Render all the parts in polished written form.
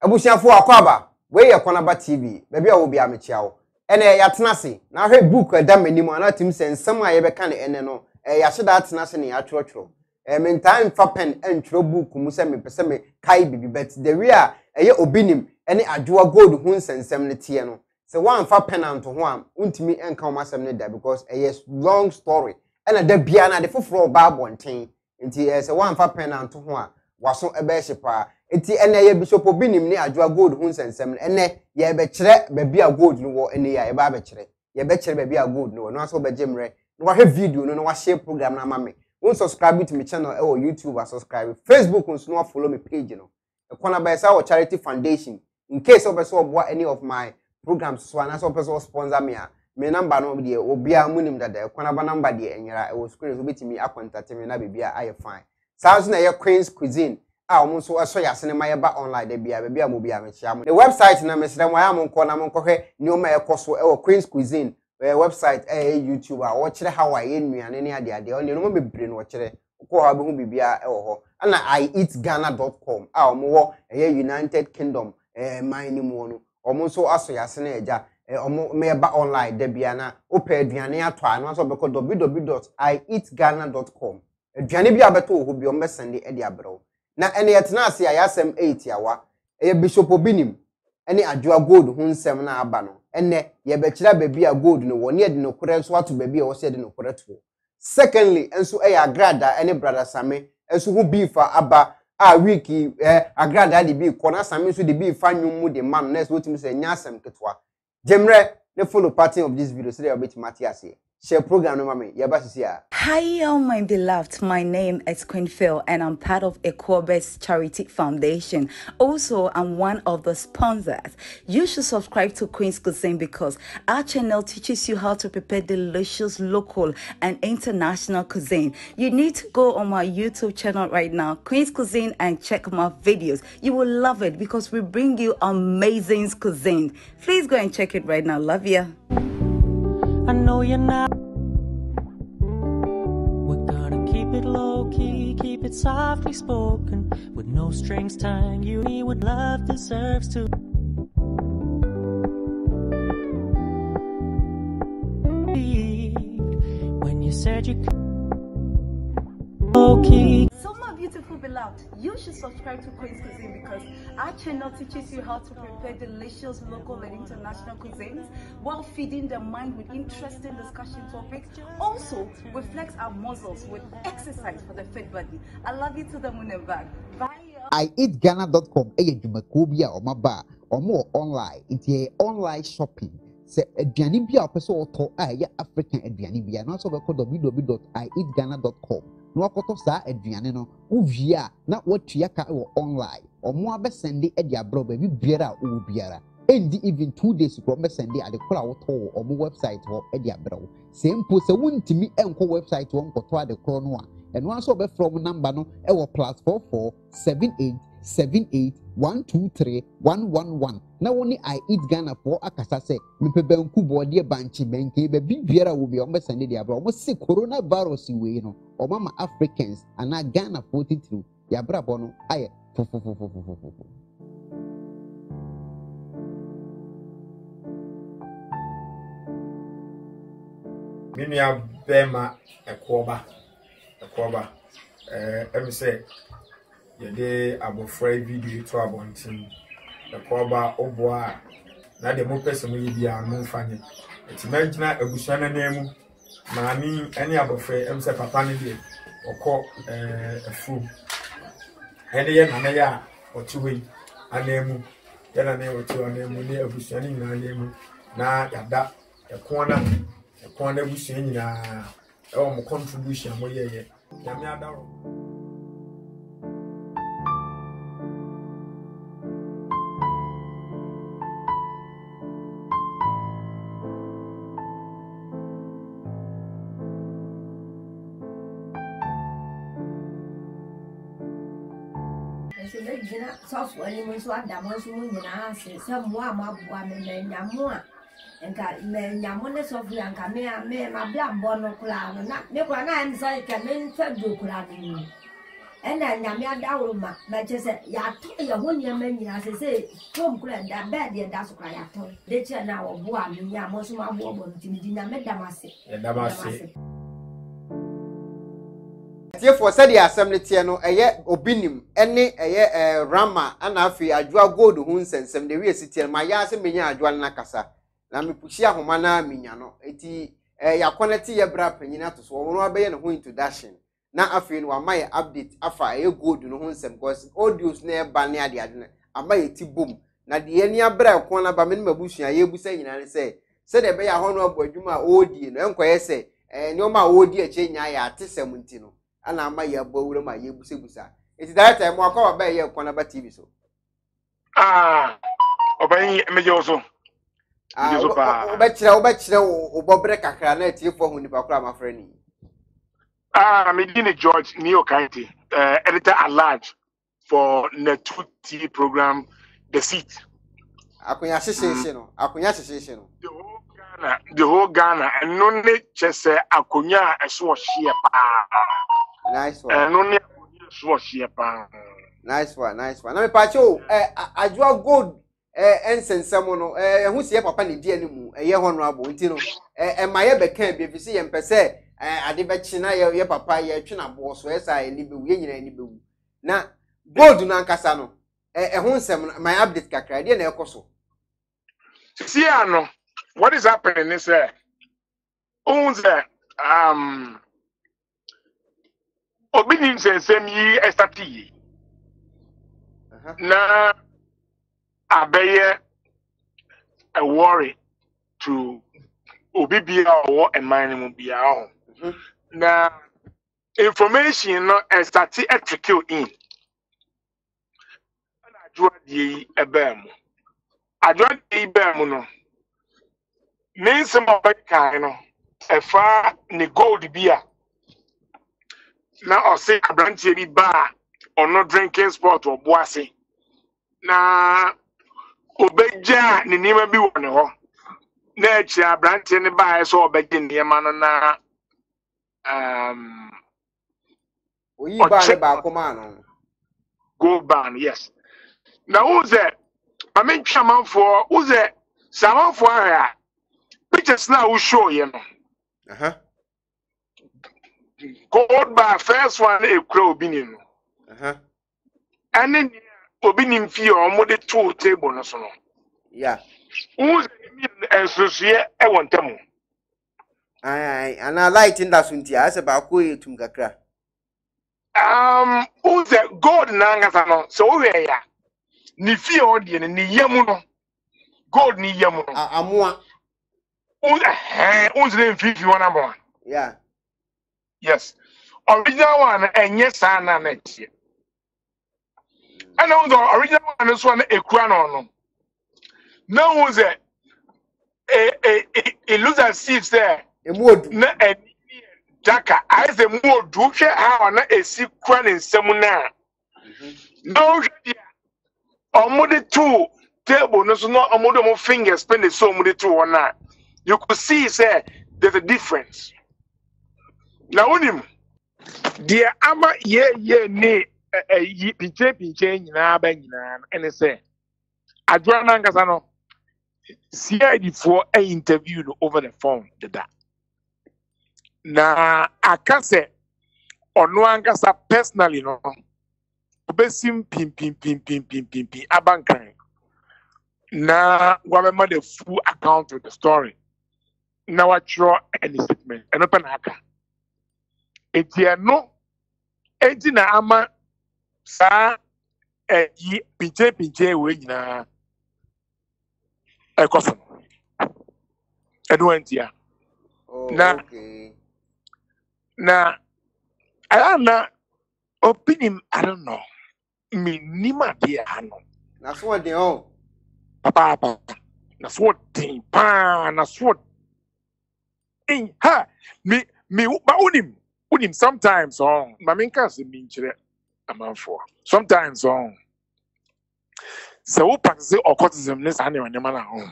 Abusiafo akwaba we ye kwana ba TV bebia wo bia me chiawo ene ya tenase na hwe book da manimu anatim sensam a ye beka ne ene no ya hyeda tenase ne ya twotworo me time fa pen entro book mu se me pese me kai bibi but the way a ye Obinim ene Adwoa gold hun sensam ne tie no se wan fa pen anto ho am untimi enka o masem ne da because a long story ene da bia na de foforo ba bonten nti se wan fa pen anto ho a waso ebe hyepa eti ene ye Bishop Obinim ni Adwoa gold hun sensem ene ye be kire ba bia gold no wo ene ya ye ba be kire ye be kire ba bia gold no no aso be jemre no wa he video no no wa share program na mame won subscribe to my channel e wo YouTube subscribe Facebook won no follow me page no e kona ba say our charity foundation in case obeso obwa any of my programs so na so obeso sponsor me a me number no de obi a munim dada e kona ba number de enyira e wo screen so betimi akontate me na bibia aye fine sounds na ye Queen's Cuisine ah omo so aso ya sene maye ba online bia mo bia me chia mo the website na me sere mo ya mo nko na mo nko hwe ni o ma ye koso e wo Queen's Cuisine website YouTube a wo kire how aye nuane ne ade ade o ne no mo bebre no wo kire ko ha be hu bibia e wo ho ana IEatGhana.com ah omo wo ye United Kingdom mine mo no omo so aso ya sene eja omo me ba online bia na o pe aduane ato ano so be ko www.IEatGhana.com aduane bia beto wo bi o me sende e de abro na ene yetenase ya yasem 8 yawa eye Bishop Obinim ene Adwoa gold hunsem na aba no ene ye bekira baby a gold no woni edi no kore so ato baby a wo se edi no kore to secondly enso eye agrada ene Brother Sammy enso hu bifa aba a wiki agrada de bi kona Sammy so de bi fa nwum de man next what me say nyasem ketwa jemre ne follow pattern of this video so that you bet Matthias here share program no me yabasisia. Hi all my beloved, my name is Queen Phil and I'm part of Equobest Charity Foundation. Also, I'm one of the sponsors. You should subscribe to Queen's Cuisine because our channel teaches you how to prepare delicious local and international cuisine. You need to go on my YouTube channel right now, Queen's Cuisine, and check my videos. You will love it because we bring you amazing cuisine. Please go and check it right now. Love ya. I know you're not. We're gonna keep it low-key, keep it softly spoken, with no strings tying you. He would love deserves to. When you said you could. Low-key. So my beautiful beloved, you should subscribe to Queen's Cuisine because our channel teaches you how to prepare delicious local and international cuisines while feeding the mind with interesting discussion topics. Also, we flex our muscles with exercise for the fit body. I love you to the moon and back. Bye. IEatGhana.com eye dwumakobia o maba omo online into online shopping. Se aduane bia opese oto aye African aduane bia na so go www.IEatGhana.com no akoto saa aduane no uvia na watua ka wo online omo abesende e dia bro ba bibiara wo biara endi even 2 days ko mesende ade kora wo to omo website ho e dia bra wo sempo se wontimi enko website wo nkoto ade kora no a eno aso be from number no e wo +44 7878123111 na woni IEatGhana for akasa se mepebanku bode banchi benke be bibiara wo bi omo sende dia bra omo se corona virus we no Obama Africans and now Ghana 42. Yabra bono aye. Mimi a bema a koba. Every say your day about free video to abontin. The koba oboa. Na the more person we be a more funny. It's imagine a bushana name. Mami, any other friend, Mr. Papanidi, or call a fool. Any other or 2 weeks, a name, then a name or two, a name, near Bushani, a name, now that a corner Bushani, a contribution, where ye are. And then Yamia Daruma, but just ya told your one young man, as I say, Tom Grand, that bad, dear, that's what I told. Later now, one, Yamosuma woman, Timidina Medamasi, and Damasi. Therefore, said the assembly Tiano, a year Obinim, any a year Rama, and Afi, I draw gold to Huns and some the real city, and my yas and Minya Juan Nakasa. Lami Pusia Humana Minyano, eti ya quality ya brap and Yinatus, or Bay and Huin to Dashin. Na afin wa my update afa e good no hunsem because audios na ba ne ade ade amaye ti bom na de ani abra ko na ba me mabusu ya yebusa nyina ne se de be ya ho no abodwuma odie no enkoye se ne o ma odie e che nya ya atesem nti no ana amaye abawura ma yebusa busa it that time wa ko ba ye ko na ba tv so oban meje so oba kire obobre kakra na ti fo hu ni bakura ma frani. I'm a George Neokaiti, editor at large for NET2 TV program, The Seat. The whole Ghana, and no just Akunya and Swashiapa. Nice one. And only Swashiapa. Nice one. Now, Pacho, I draw gold and send someone who's here, Papa, the animal, a year honorable, and my ever can be if you and per se. I did China, your papa, your China boss, where I live in any boo. Now, go to Nancasano. A homesome, my update cacra, dear Nelcoso. Siano, what is happening is there. Owns that, Obedience and same ye as that ye. Now, I bear a worry to Obibia or a mining will be our. Now, information not as that execute in. And I draw the Abem. I draw the Abemuno. Means some of that kind of a far ni gold beer. Now, I'll say a branch bar or no drinking spot or boise. Now, Obeja ni never be one of all. Nature branch in the bias or begging the manana. We buy about command. Go ban, yes. Now, who's that? I mean, shaman for who's that? Someone for her. Pictures now will show you. Gold by first one, a crow binning. And then Obinim fear or more the two table national. Yeah. Who's associate I want them. Aye, and I light in that Sunday as about Kuy Tungakra. Who's a gold nangasano? So, where ya? Nifi Odian, ni Yamuno. Gold ni Yamuno. I'm one. Who's the 51 number? Yeah. Yes. Original one, and yes, I know it. I know the original one is one a crown on. No one's a loser sees there. A wood, Jacka, I say more do care how a sick crown in seminar. No, or more the two table, no, so not a model finger spending so many two or not. You could see, sir, there's a difference. Now, on him, dear Ama, nay, a pinching in our banging, and I say, I draw an angasano. CID for a interview over the phone dada. Na akase ono angasa personally no obesim pin abankan na wabema the full account of the story na watro any statement and open aka etia no enti na ama sa e pinche we nyina a coffin. And went here. Now, I don't know. Opinion, I don't know. Me, Nima, dear, I know. That's what they all. Papa, that's what they pan, that's what. In her, me, but him sometimes on. Maminka's in me, a man for. Sometimes on. So practice or cortism less animal and man home.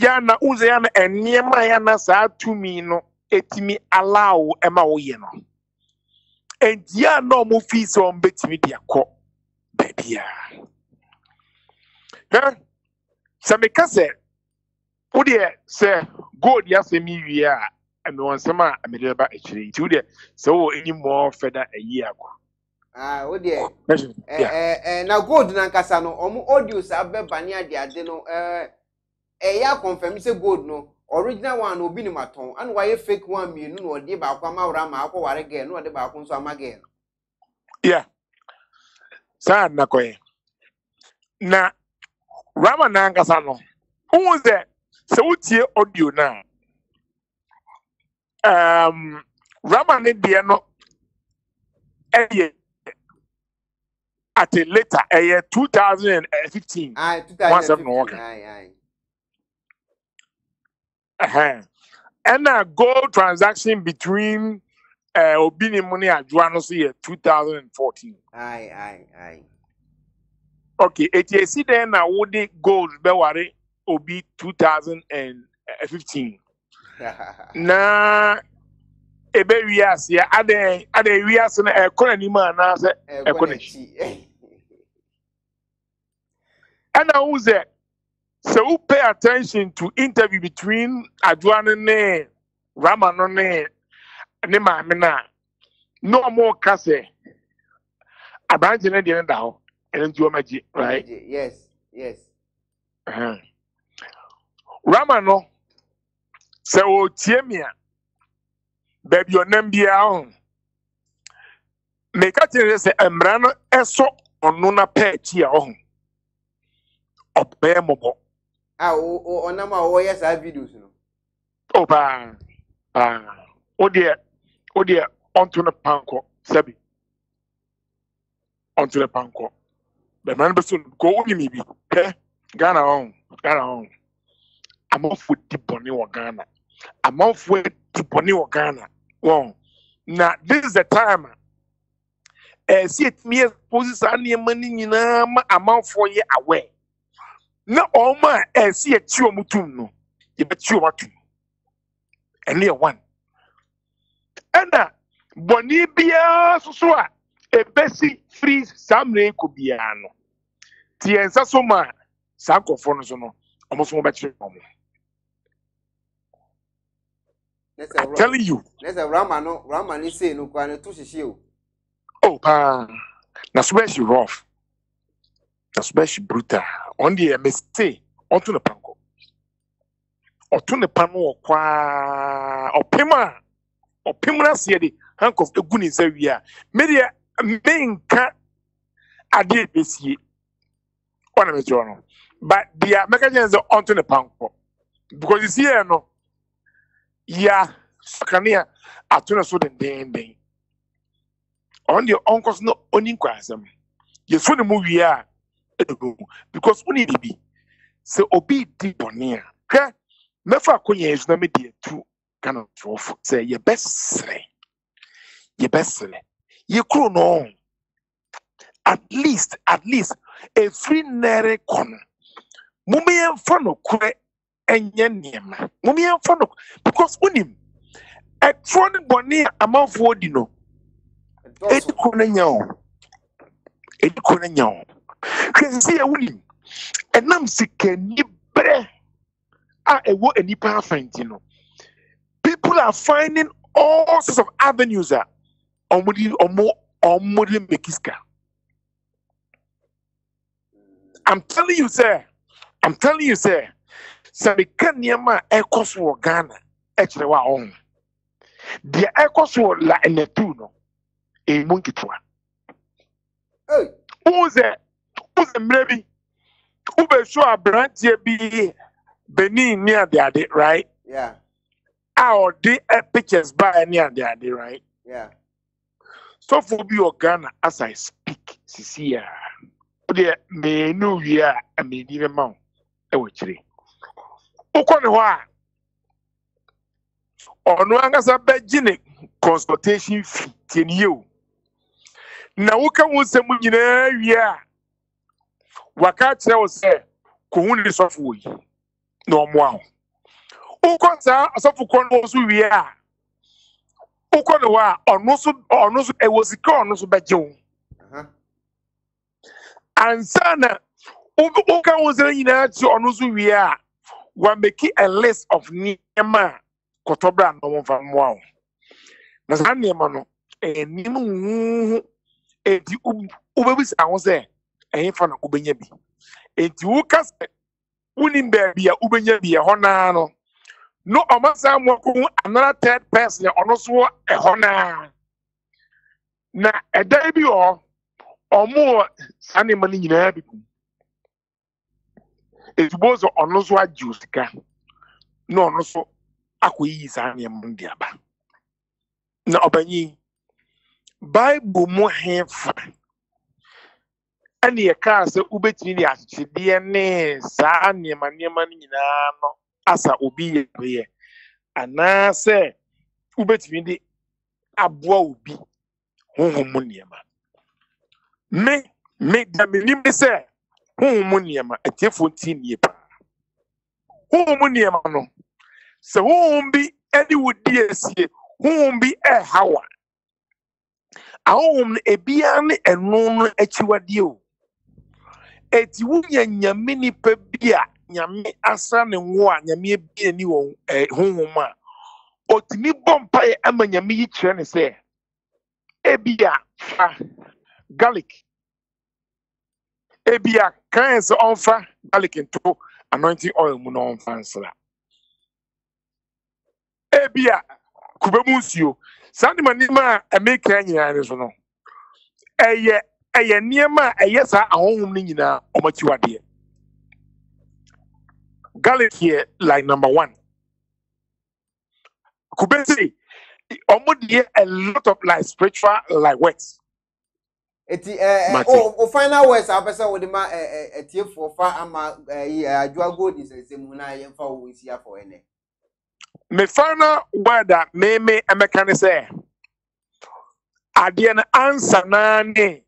Yana Uziana and near my answer to me no etimi allow Emma Oyeno. and ya no movies on between their co baby. Sameka said, oh dear, sir, go yes, me, yeah, and one summer, I made about actually 2 days, so any more feather a year ago. Ah, oh dear, now go to Nankasano, or more odious, I bet Banya, the Adeno, a year confirm, say good no. Original one will be in my tongue, and why a fake one million or the Bakama Rama or again, or the Bakun Sam again. Yeah, San Nakoe. Na Rama Nangasano. Who was there? So, what's your audio now? Rama Nidiano at a later, a year 2015. Aye, 2015. Aye. And a gold transaction between Obinim money and Adwoa year 2014. Aye. Okay, it see then I would the gold beware Obi 2015. Na ebe wias ya ade wias na economy man na se economy. And I was there. So who pay attention to interview between Adwoa ne Rama no ne Mamina. No more case. Abanji ne dey down and do magic, right? Yes. Rama no say o tie me a baby onam bia on. Make atire say emra no eso ono na pe tie a on. Obey mobo. Ah, o onama o yes our videos no. Oba. O dear onto na panko sabi. Onto na panko. The man person go with me be. Ghana on. I'm off with the bonnie or Ghana. Wow. Now this is the time. See it me poses any money in amount for ye away. Now all my see a two mutum no. You bet you what and near one. And bonnie bia susua. A basic freeze some name could be ano. Tienza so ma sanko fonosono almost more battery. I'm telling you, there's a Rama is saying no quite to see you. Oh, that's where she rough. That's where she brutal. On the mistake, on to the panko or to the panel or qua or Pima see the hunk of the goonies area. Media. Main cat I did this year on a journal, but the mechanisms are onto the punk because it's here no, yeah, Scania at Tuna Sudan day on your uncle's no owning crasm. You saw the movie, yeah, because only be so obedient bonnier. Okay, never Konya is no media to kind of say your best. You could know at least a free nere con. Mumian funnel could and yenim. Mumian funnel because unim a tron bonnier amount for dino. It could know. Can see a winning. And I'm sick and bread. I want any paraffin. People are finding all sorts of avenues. I'm telling you, sir. Sir, can Yama echoes for Ghana, actually, our own. The echoes were like NET2, a monkey tour. Hey, who's the maybe who be sure a branch here be Benin near the other, right? Yeah, our day pictures by near the other, right? Yeah. So for your Ghana, as I speak, Cecilia, there may know ye are a medium amount. Ewitry. Okonwa or no angasa bedginic consultation fee in you. Now, who can want some in area? Wakatsa was there, Kuhuni software. No more. Okonsa, a soft corn was who we are. Ukonoa or no, it was a corn, no, but you. And Sana Uka was in to Onuzu, we are one making a list of Nema Cotobran or Van Wow. Nazanemano, a Nimu, a Ubis, I was there, a infant Ubenyabi. A Tukas Unimberia Ubenyabi, a Honano. No, I must have another third person or no so a honor. Now, a debut or more Sunday money in every. It was on no so juice can. No, no so acquiesce any among the other. Now, Obany Bible more hand fun. And the cars the Ubetinia, the DNA, Sanya, money in arm. Asa obi ye ana se ubetimi di aboa obi honhom niema me da me nim se honhom niema etiefo ntie pa honhom niema no se honhom bi edi wodi esie honhom bi hawa ahonhom ebia ne enu no echiwade o eti wunya nyame ni pa bia Nyame asa ne wo a nyame bi ani wo honhom a otimi bompa e ama nyame yi kire ne se ebia fa garlic ebia kinds onfa garlic into anointing oil mu no onfa nsra ebia kubemusio sandi manima e make anyanya ne so no eye niema eye sa ahonhom ne nyina omachiwade garlic here, like number one. Kubesi, almost here a lot of like spiritual like works. Oh, final words. I person with ma tier for far ama adwoa gold is the same na yem fa we see for ene. Me final word that me American say. Adian answer na ne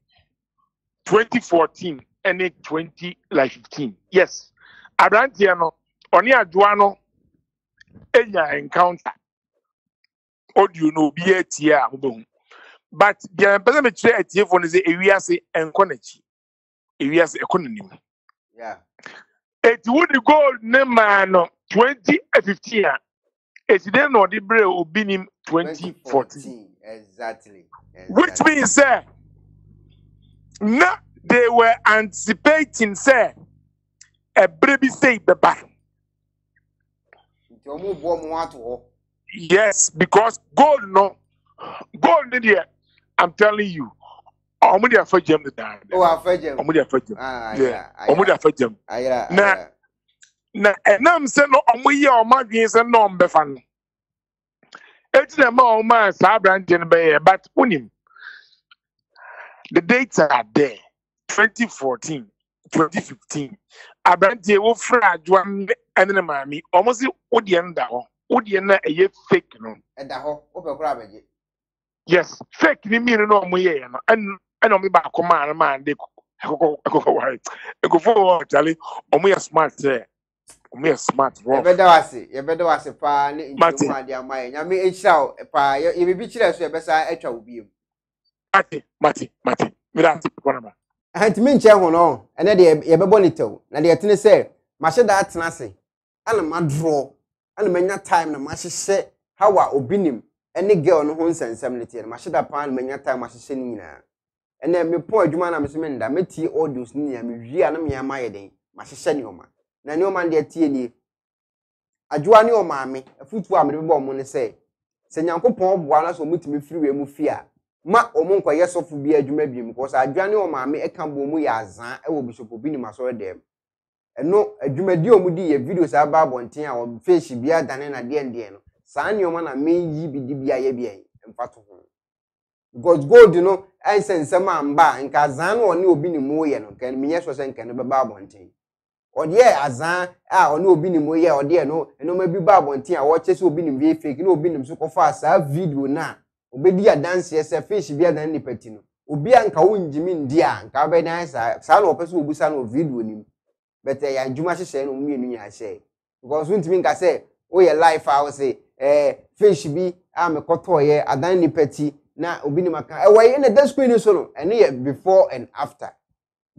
2014 and 2015. Yes. Abrantiano oni adwoa no enya encounter audio no bi atia abobu but the person me try atia for no say ewiase enko na chi ewiase ekononim yeah it would the gold ne man 2015 it then no the Bro Obinim 2014 exactly. Which means say no they were anticipating say a baby say the back. Yes, because gold no gold in here. I'm telling you. I'm going to affect them. Oh, I'm going to affect them. Yeah, I'm going to affect them. Now, and I'm saying no. I'm going to my dreams and no. I'm befan. It's the man Sabran Jenbe, but unim. The data are there. 2014. 2015. Abrantie wo fra adwoa ene ne maami. Omo si odie nda ho. Odie na eye fake no. Eda ho, wo be kura beje. Yes, fake ni mi no omo ye no. Ene omo ba akoma na ma de ko white. E ko for actually omo ye smart there. Omo ye smart bro. E be da wase pa ne nju ma de amaye. Nya me e kira o pa ye be bi kira so e be sa atwa obi em. Mate. Me da ti ko na ma. Anti minche ho no ene de yebebo ni tew na de yetene se ma hye da atena se ana ma draw ana manya time na ma hye hawa obinim ene girl no ho nsensem ne tie ma hye da pan manya time ma hye ni nyina ene me po adwuma na me so me nda me tie audios ni ya me wi ana me ama ye den ma hye ni oma na ni oma de tie ni adwoa ni oma me afutu a me be bo mo ne se nyankopon boa na so mutimi friwe mu fia ma omun kwa yesofu bi adwuma bi mu ko sa adwane o maame e kan bo mu ya azan e wo Bishop Obinim asore dem eno adwuma di o mu di ye video sa ba bonten a o face bi adane na de no sa ne o ma na me yi bi di bi aye bi en mfato ho because gold no incense ma mba nka azan no ne Obinim o ye no kan me yeso se nkan be ba bonten o de azan a o ne Obinim o ye o de no eno ma bi ba bonten a wo chese Obinim bi fake ne Obinim so ko fa sa video na obedia dance yesa fish bia dan ni patino obia nka wo njimi ndia nka be dan sa na opese obusa na video nim but ya adwuma hyehye na omienu nya hyehye because untimi nka se wo ye life house fish bi I'm a kotoye, adan ni peti, na ubini maka. Ewa ye ne den screen solo, and ye before and after.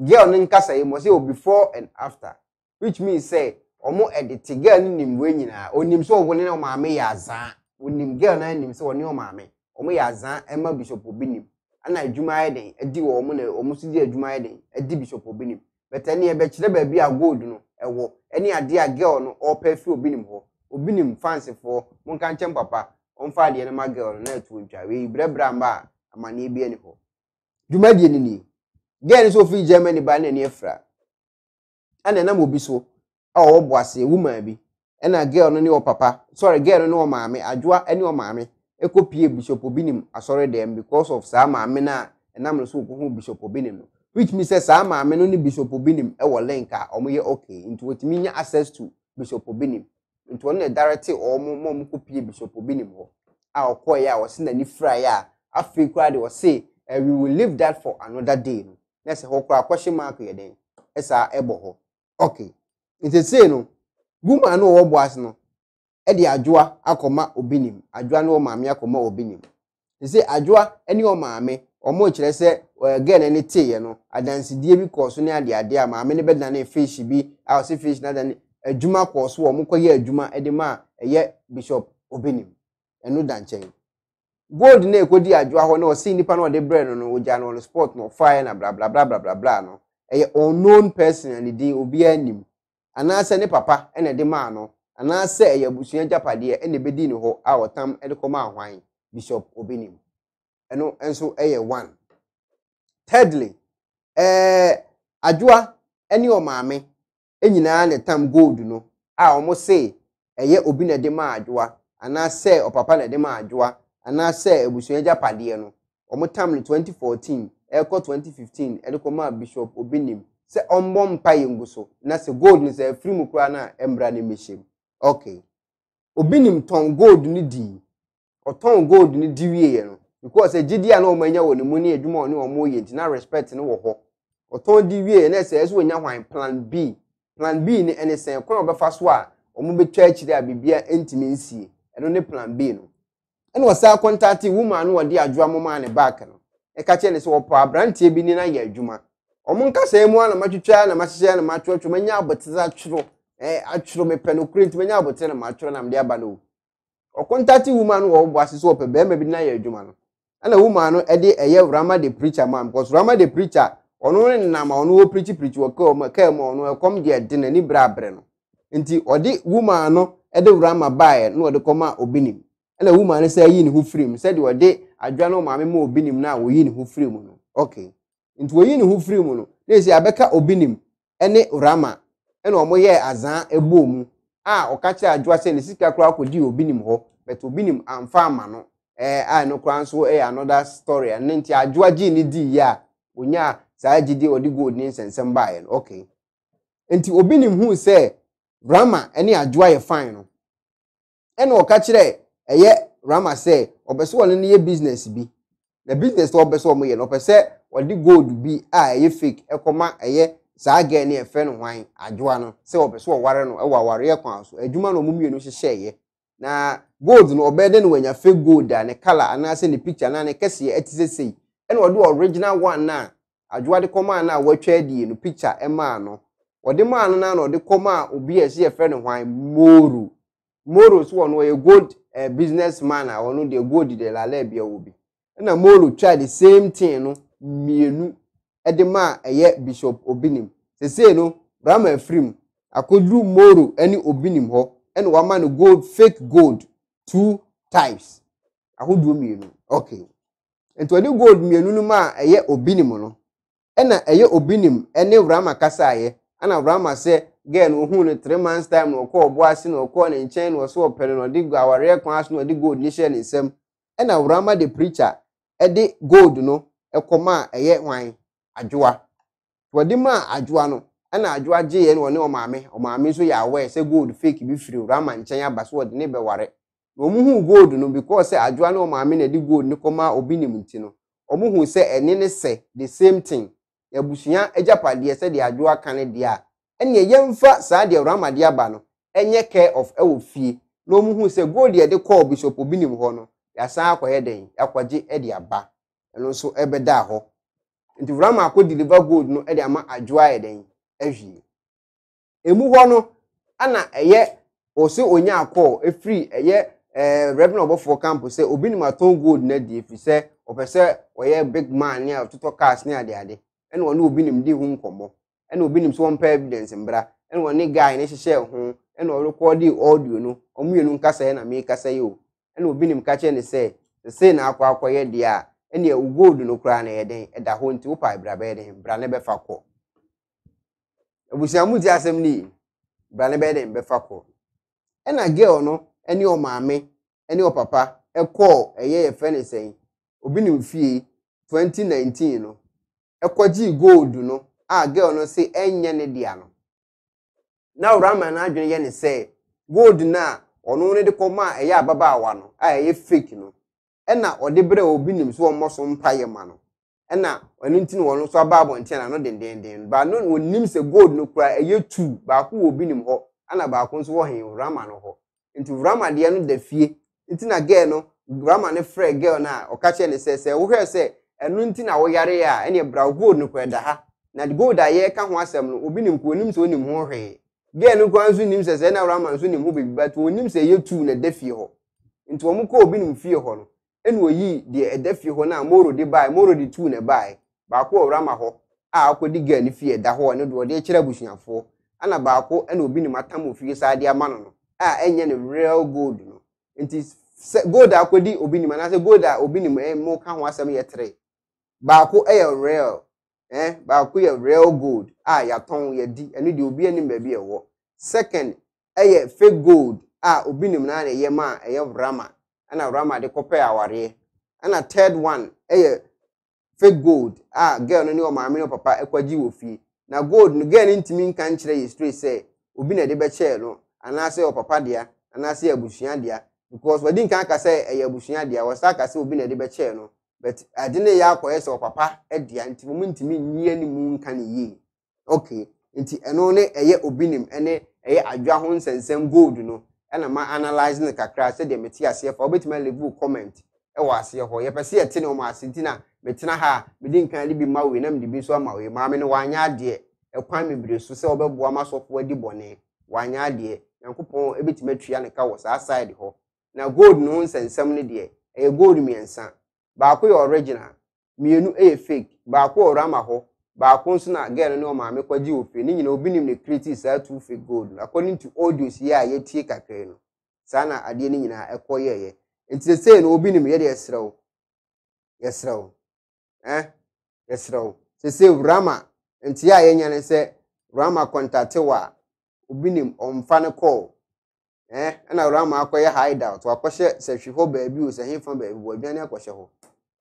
Girl ninkasa ye mose o before and after. Which means say, omo edit girl ni mwenye na, o nimso o wole na omame ya zan. O nim girl na nimso o ni omame. Omo ya zan, emma Bishop Obinim. Ana adwuma ye den, edi wo omo ne, omo sidi adwuma ye den, edi Bishop Obinim. But any ye bechire baby a gold no, ewo, any idea girl no, or perfume Obinim ho. Obinim fancy for monkan chem papa. On Friday, and my girl, NET2 TV, Bramba, and my neighbor. You may be any. Get so free Germany by any fra. And then I will be so. Oh, was a woman be. And a girl on your papa. Sorry, girl on your mammy. Adwoa and your mammy. A copy Bishop Obinim. I sorry them because of some amena and I'm so who Bishop Obinim. Which Mrs. Sam, I only Bishop Obinim, our linker, or me okay, into what mean access to Bishop Obinim. Into one directly or more copy Bishop Obinim. Our choir was in any fryer. I feel cried or say, and we will leave that for another day. That's a whole crowd question mark here then. As our eboho. Okay. It is say no. Woman no was no. Eddie Adwoa, I coma Obinim. Adwoa no mammy, I coma Obinim. They say Adwoa, any your mammy, or much less say, or again any tea, you know. I dance dear because near the idea, mammy better than a fish she be. I'll see fish not than. A juma course war mukoye juma edema ye Bishop Obinim. And no dan chain. Gold ne kodi Adwoa no see nipa no de bread no ojano on the spot no fire na blah blah blah blah blah blah no. A unknown person and the day obi anim. Anase ne papa and de ma no. Anase e yabusuen japade e ne bedi no ho a otam e de koma hwan Bishop Obinim. Eno enso e one. Thirdly, Adwoa any o maame enyina na tam gold no a omo say eye obi na de ma Adwoa ana say o papa na de ma Adwoa ana say ebusuya japade no omo tam 2014 eko 2015 ediko ma Bishop Obinim say ombo mpa yenguso na say gold ni say free mu kura na embra ni mehim. Okay, Obinim ton gold ni di o ton gold ni di wiye no because e gidia na omo anya woni mu ni adwuma oni omo ye nti na respect ni wo ho o ton di wiye na say so nya hwan plan B. Plan B ni anything. Kwa oba faswa, omo be church there bibia intimacy. Eno ne plan B no. Eno wasa contact woman no odi Adwoa mama ne back no. E ka che ne so opa brantie bi ni na ye adwuma. Omo nka sai mu ana matwetwa na mahyehyɛ na matwetwa manya aboteza twro. Atwro me penocrate manya abote na matwro na mde aba no. O contact woman no wo bo ase so opa be ma bi na ye adwuma no. Ana woman no e de eye Rama the preacher man because Rama the preacher ono ne na ma ono wo preach wo ka ma ono e kom de ade na ni brabre no nti odi woman no e de Rama bae no odi koma Obinim na woman ne say yi ne ho frame say de odi Adwoa no ma me ma Obinim na wo yi ne ho frame no. Okay, nti wo yi ne ho frame no na say abeka Obinim ene Rama ene omo ye azan ebo mu a okache Adwoa say ne sika kura akodi Obinim ho but Obinim amfa ma no a no kura nso another story and nti Adwoa ji ni di ya onya say jidi odi gold ni nsensem bae no. Okay, enti Obinim hu say Rama ene Adwoa ye fine no ene o ka kire eye Rama say obeso woni ne ye business bi na business to obeso mo ye no pese odi gold bi a ye fake ekoma eye sa ga ne efe no hwan Adwoa no say obeso o ware no e wa ware ye kwan so adwuma no mumie no hye ye na gold no obede no wanya fake gold a ne color ana say ne picture na ne kese etisese ene odi original one na Adwoa de koma na watwa die no picture e ma no odi ma no na odi koma obi ese ye fere no hwan Moro. Moro so no ye good businessman a no de good de la lebia obi na Moro try the same thing no mienu e de ma eye Bishop Obinim sese no Rama frame akodru Moro ani Obinim ho e no wa ma no gold fake gold 2 types ahodu mienu. Okay, ento odi gold mienu no ma eye Obinim no ena eye Obinim ene Rama kasaaye ana Rama se gen ohu ne 3 months time no ko obo ase no ko ne nchen no so opere no de gaware kon ase no de gold ni hye ne nsem ena Rama the preacher e de gold no e koma eye hwan Adwoa wodi ma Adwoa no ena Adwoa je ye no ne o maame so ya we se gold fake bi free Rama nchen abaso wodi ne beware no mu hu gold no because Adwoa no maame na de gold ni koma Obinim nti no omo hu se ene ne se the same thing ebusuya ejapade ese de Adwoa kan de a ene yemfa saa de Rama de aba no enye care of e wo fie no mu hu se gold de call Bishop Obinim ho no Yasa kwa yedei, akwa ji edi aba. Eno so ebe da ho. Nti Rama akwa deliver gold no edi ama Adwoa yedei, ehwie. Emu ho no ana eye ose onya akọ efri eye revenue obofo camp se Obinim aton gold na di efri se opese oye big man ne atuto cars ne ade ade. Eno wonu Obinim di hu nkomo. Eno Obinim so won evidence mbra. Eno woni guy ne hihye ho. Eno record the audio no. Omuenu nkasa ye na me kasa ye o. Eno Obinim ka che ne se na akwa akoye de a ene gold no kra na ye den eda ho nti upa ibra be den bra ne be fa ko. Ebusi amudi asem ni bra ne be den be fa ko. Ena girl no ene o maame ene o papa e call eye ye fe ne sen. Obinim fie 2019 no. Ekwaji gold no. A girl no say enye ne dia no. Now Rama na adwene ye ne say gold na ono ne de koma eya baba awa no aye fake no ena odebre Obinim so omoso mpaye ma no ena onu ntin wonu so ababo ntin na no den ba no onim se gold no kura eye tu ba ku Obinim ho ana ba ku so wo hen Rama no ho nti Rama de no da fie ntin na girl no Rama ne free girl na o ka che ne say wo hwe say enu ntin na wo yare ya ene bra gold no kura da ha na gold aye ka ho asem no Obinim ko onim so onim ho hwe Genu kwanzu nim se se na Rama nso nim ho bebi but onim se yetu na dafie ho. Nti wo mko Obinim fie ho no. Ene oyi de dafie ho na Moro de bai, Moro de tu na bai. Ba ko Rama ho. A akodi gani fie da ho ne do de kire busuafo. Ana ba ko ene Obinim atam ofie sa de ama no. A enye ne real gold no. Nti gold akodi Obinim na se gold a Obinim mo ka ho asem ye tre. Ba ko e real ba ku ye real gold ya ton ye di enu de obi ani ba bi ewo second ye fake gold Obinim na na ye ma ye Rama ana Rama de kope aware ana third one ye fake gold girl no ni o maami no papa ekwaji wo fi na gold no girl ntimi nkan kire ye straight say obi na de be che no ana say o papa dia ana say abusua dia because we din kan ka say ye abusua dia we say ka say obi na de be che no but adine ya akoye se papa edia ntimi nyi ani mu nka ne ye okay nti eno ne eye Obinim ene eye Adwoa ho nsensem gold no ena ma analyze ne kakra se de meti ase fa obetima level comment e wa ase ho ye pese ye tene o ma ase ntina metena ha medi nka libi mawe na mdi bi so amawe ma me ne wanya ade e kwan mebre so se obeboa masofo adi bone wanya ade yankopon ebetima tua ne ka wo sa side ho na gold no nsensem ne de eye gold miensa Baako ye original, mienu e fake, baako Rama ho, baako nso na girl no maame kwaji ofi, ni nyina Obinim ne create say two fake gold. According to audios ye a ye tie kakra no. Sana ade ni nyina ekoye ye. Enti say no Obinim ye de esrew. Yesrew. Yesrew. Say Rama, enti ya ye nyane say Rama contact wa Obinim omfa ne call. Ana Rama akoye hideout, wakohye sehwehwo baabi o sehemfa baabi wo adwane akohye ho.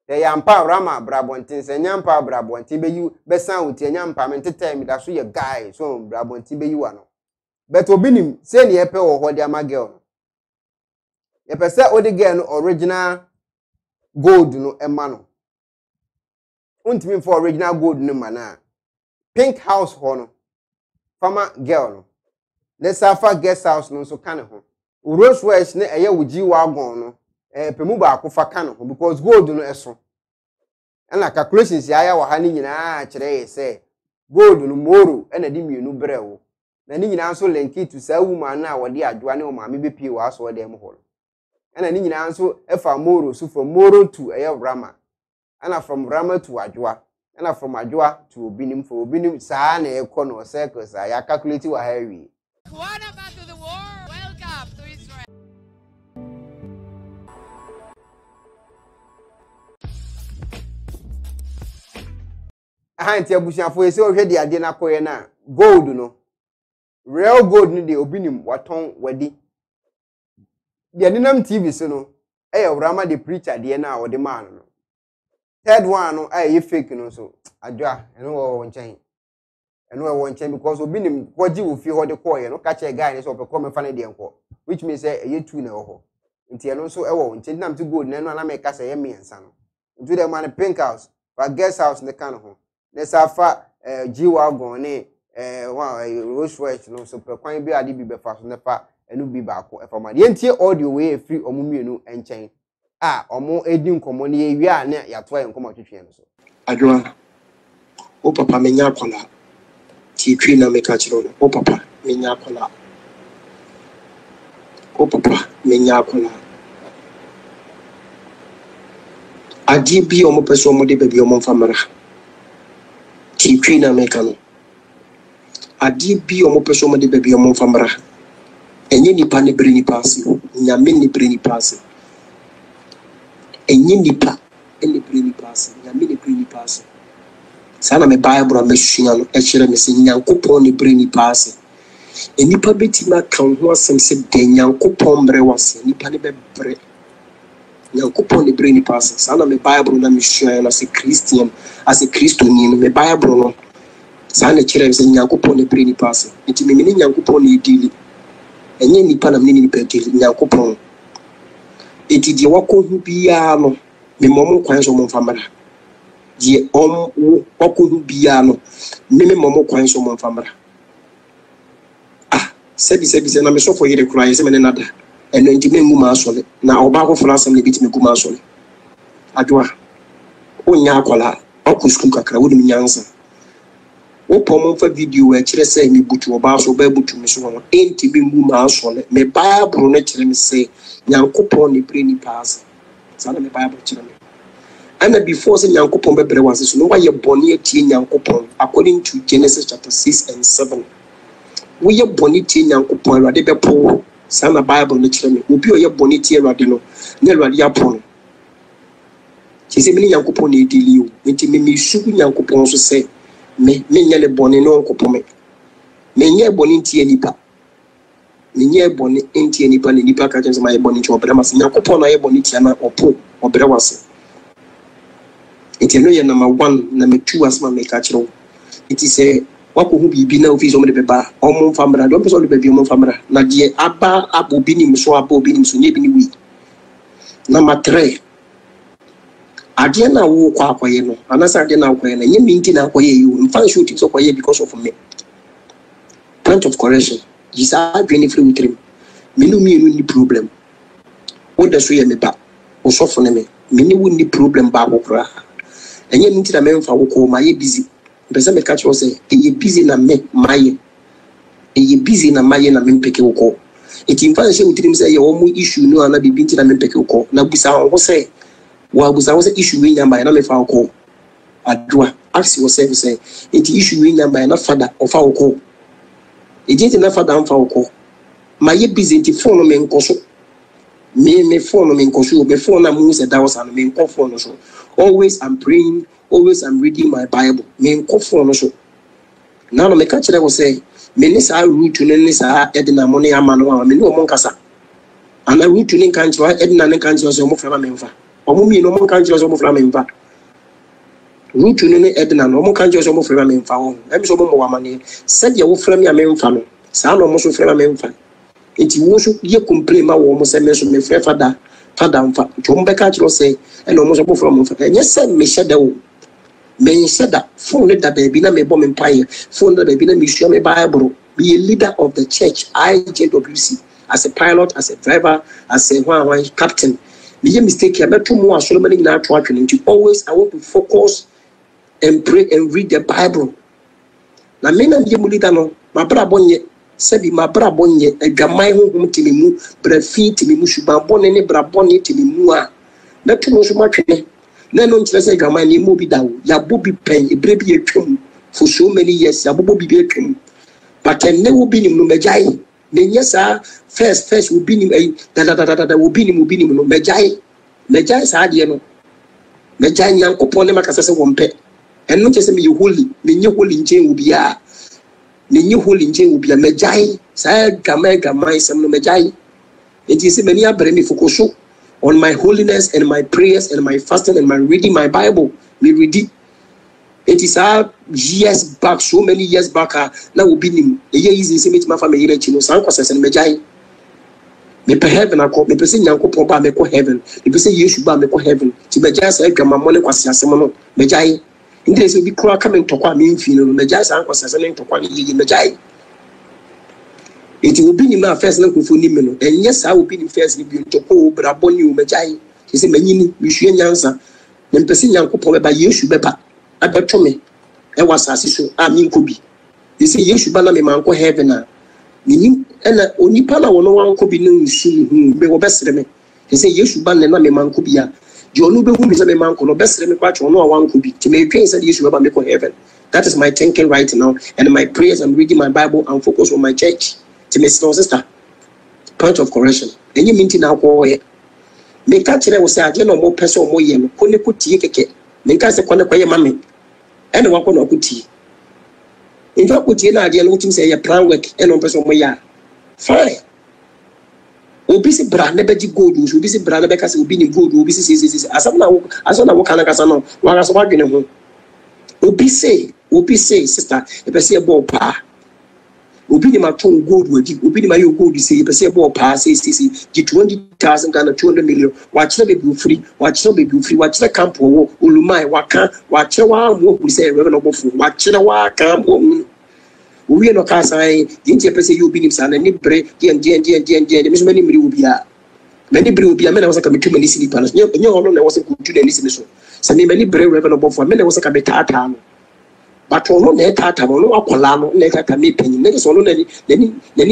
They yampa Rama brabontin se nyampa brabontin beyu besan wuti nyampa mentete mi da so ye guy so brabontin beyu ano but Obinim se ne epe wo ho de ama girl no ye pese odi girl no original gold no ema no untimi for original gold no mana pink house ho no fama girl no let's have guest house no so kan ho Rose West ne eye wuji wagon no pemu ba ko fa kan ho because gold no eso and la calculations ya wa ha ni nyina akire say gold no Moro ena di mienu brewo na ni nyina so lenki to say woman na wodi Adwoa ne o ma me be pie wa so dem ho ena ni nyina so e fa Moro so from Moro to eye Rama ana from Rama to Adwoa ana from Adwoa to Obinim for Obinim sa na e ko no circle sa ya calculate wa ha wi What about the war? Welcome to Israel. Ahanti abusiafo ese ohwe de ade na koye na gold no. Real gold no de Obinim waton wadi. De nenam TV so no eye Rama de preacher de na wo de man no. Third one no eye fake no so Adwoa eno wo nchen. And we won't change because Obinim what you feel the coin, no catch a guy is over common funny the uncle, which means a year two no ho. Until also a won't change them to good, and I make us a yammy and son. Into the man a pink house, but guest house in the can home. Let's have a G-Wagon, Rose West, no super coin be a DB fast on the part and be back. If I'm at the audio way free or mummy and chain. Ah, or more edun commonie, we are near your toy and come out to change. Adwoa, O Papa Minacola, T. Queen make a children, O Papa Minacola, O Papa Minacola. A DB or Mopeso Modi baby or Monfamara T. Queen American. A DB or Mopeso Modi baby or Monfamara, and any panny brinny passing, Yamini brinny passing. Enye nipa eni brini pasi nyame ne brini pasi sana me bible amesua no echere me se nyankopon ne brini pasi enipa betima kan ho asem se de nyankopon mbre wase nipa ne bebre nyankopon ne brini pasi sana me bible na mesua na se christian as a christoni me bible no sana echere me se nyankopon ne brini pasi ntimi me nyankopon ne dili enye nipa na me ne nipa dili nyankopon eti di wako hubiano me momo kwanso mo famara di om wako hubiano me momo kwanso mo famara ah sebi na me so for yere kura se me ne nada eno nti me nguma asole na oba ko fura asem ne bitime nguma asole Adwoa onya akola okusku kakra wodi nyansa wo pomo fa video e kire se me butu oba so ba butu me so won enti me nguma asole me bible ne kire me se Nyankopon ne brini pass. Sana me Bible chira me. And before say Nyankopon be bere wase so no why boni tie Nyankopon according to Genesis chapter 6 and 7. We ye boni tie Nyankopon Awade be po. Sana Bible ne chira me. Obi o ye boni tie Awade no. Ne Awade apon. She say me Nyankopon ne dili o. Nti me sugu Nyankopon so say me nya le boni no Nyankopon me. Me nya boni tie nipa. Ninye boni enti enipa ni nipa ka jense ma yeboni cho obere mase Nyankopon na yeboni tia na opo obere wase enti no ye na ma 1 na me 2 asma me ka kiro enti se wakohu bibi na ofiso me beba omo famra do beso le bebi omo famra na die aba abobinim so nye bini wi na ma 3 ade na wo kwa akoye no anasa ade na akoye na nye minti na akoye yo mfa shooting so akoye because of me point of correction is a benefit with him. Me no problem. What does we have? O so for me. Me no problem ba go kra. Enye nti na me fa wo ko ma ye busy. Person me catch us say e busy na me maye. E busy na maye na me peke wo ko. It infancy with him say your own issue no ana bibi nti na me peke wo ko. Na busa wo say wa busa wo say issue we nyamba na me fa wo ko. Adwoa ask yourself say it issue we nyamba na father of fa wo ko. Ejeti na fada amfa uko ma ye busy ti phone me nkoso me phone me nkoso be phone na mu se dawo san me nko phone so always I'm praying, always I'm reading my Bible me nko phone so na no me ka kire go say me ni sa route ne ni sa edina mo ne ama no me ni o mo nkasa ana route ni kan kire edina ne kan kire so mo fra me mfa o mo mi no mo kan kire so mo fra me mfa route ni edna no mo kan je so mo frema me mfa ho e bi so mo wa mane se de wo frema me mfa no sa no mo so frema me mfa enti wo so ye complain ma wo mo se me so me frema fada mfa jo mbe ka kiro se e no mo so bo frema mfa enye se me sheda wo me sheda phone da baby na me bo me mpae phone da baby na me sua me bible be a leader of the church IEatGhana.com as a pilot, as a driver, as a one captain me mistake here but to mo asolo me na to atwe enti always I want to focus and pray and read the Bible. Na me na mulida no mabrabonye sebi mabrabonye adwaman honhom timimu brafi timimu subabone ne brabone timimu a na tuno so matwe na no nkyere se adwaman ne mo bi dawo ya bobi pen ebre bi etwem for so many years ya bobi bi etwem but enne wo bi nim no magai nenye sa first wo bi nim ai da wo bi nim no magai sa ade no magai Nyankopon ne makasa se wo mpe and not just me holy, me holy in Jane will be a new holy in Jane will be a magi, said Gamega, my son of magi. It is many a bremi focus on my holiness and my prayers and my fasting and my reading my Bible. Me read it. It is our years back, so many years back. Now will be him. A year is the same with my family, Chino, Sancos and Magi. Me per heaven, I call me person Yanko Poba, me call heaven. The person you should buy me call heaven. Tibaja said Gamamone was Yasemono, Magi. This will be coming to Kwame Fino, the Jazz Uncle Sassanin to Kwame Magi. It will be in my first local for Nimino, and yes, I will be in first if you to go, but I born you, Magi. She said, Menini, you shouldn't answer. Then person Yanko Power by Yeshubeba. I bet me. I was assistant. I mean, could be. They say Yeshubala, my uncle Heaven. Meaning, and only Pala or no one could be known soon. They were best to me. They say Yeshubala, my man could be. Jonubu is a man could best to me, but no one could be. To make things that Yeshubaba make heaven. That is my thinking right now. And my prayers, I'm reading my Bible and focus on my church. To my sister. Point of correction. Any minting alcohol. Make that children will say, I don't know more person or more yam. Only put tea cake. Make us a corner quay, mammy. And one corner put tea. In fact, put you idea, looking say a plan work and on person moya. Fine. Obisi brand, never you go to, obisi brand, because it will be good, obisi is as I walk, as on a walk and a casano, while I was walking home. Obisi, sister, if I see a ball pa. Obinim at home gold with you, Obinim at your gold, you say, you perceive all passes, the 20,000 Ghana, 200 million. Watch the baby free, watch the baby free, watch the camp or Ulumai, Waka, watch the one walk, we say, revenue for watching a waka. We are not casting, the interpretation you be himself, and the Miss Many Brubia. Many Brubia, men was a committee, many city palace. No, I wasn't good to the listeners. So many brave revenue for men was a capital. But all no tata no akolano neka ta me panyin neka so no nani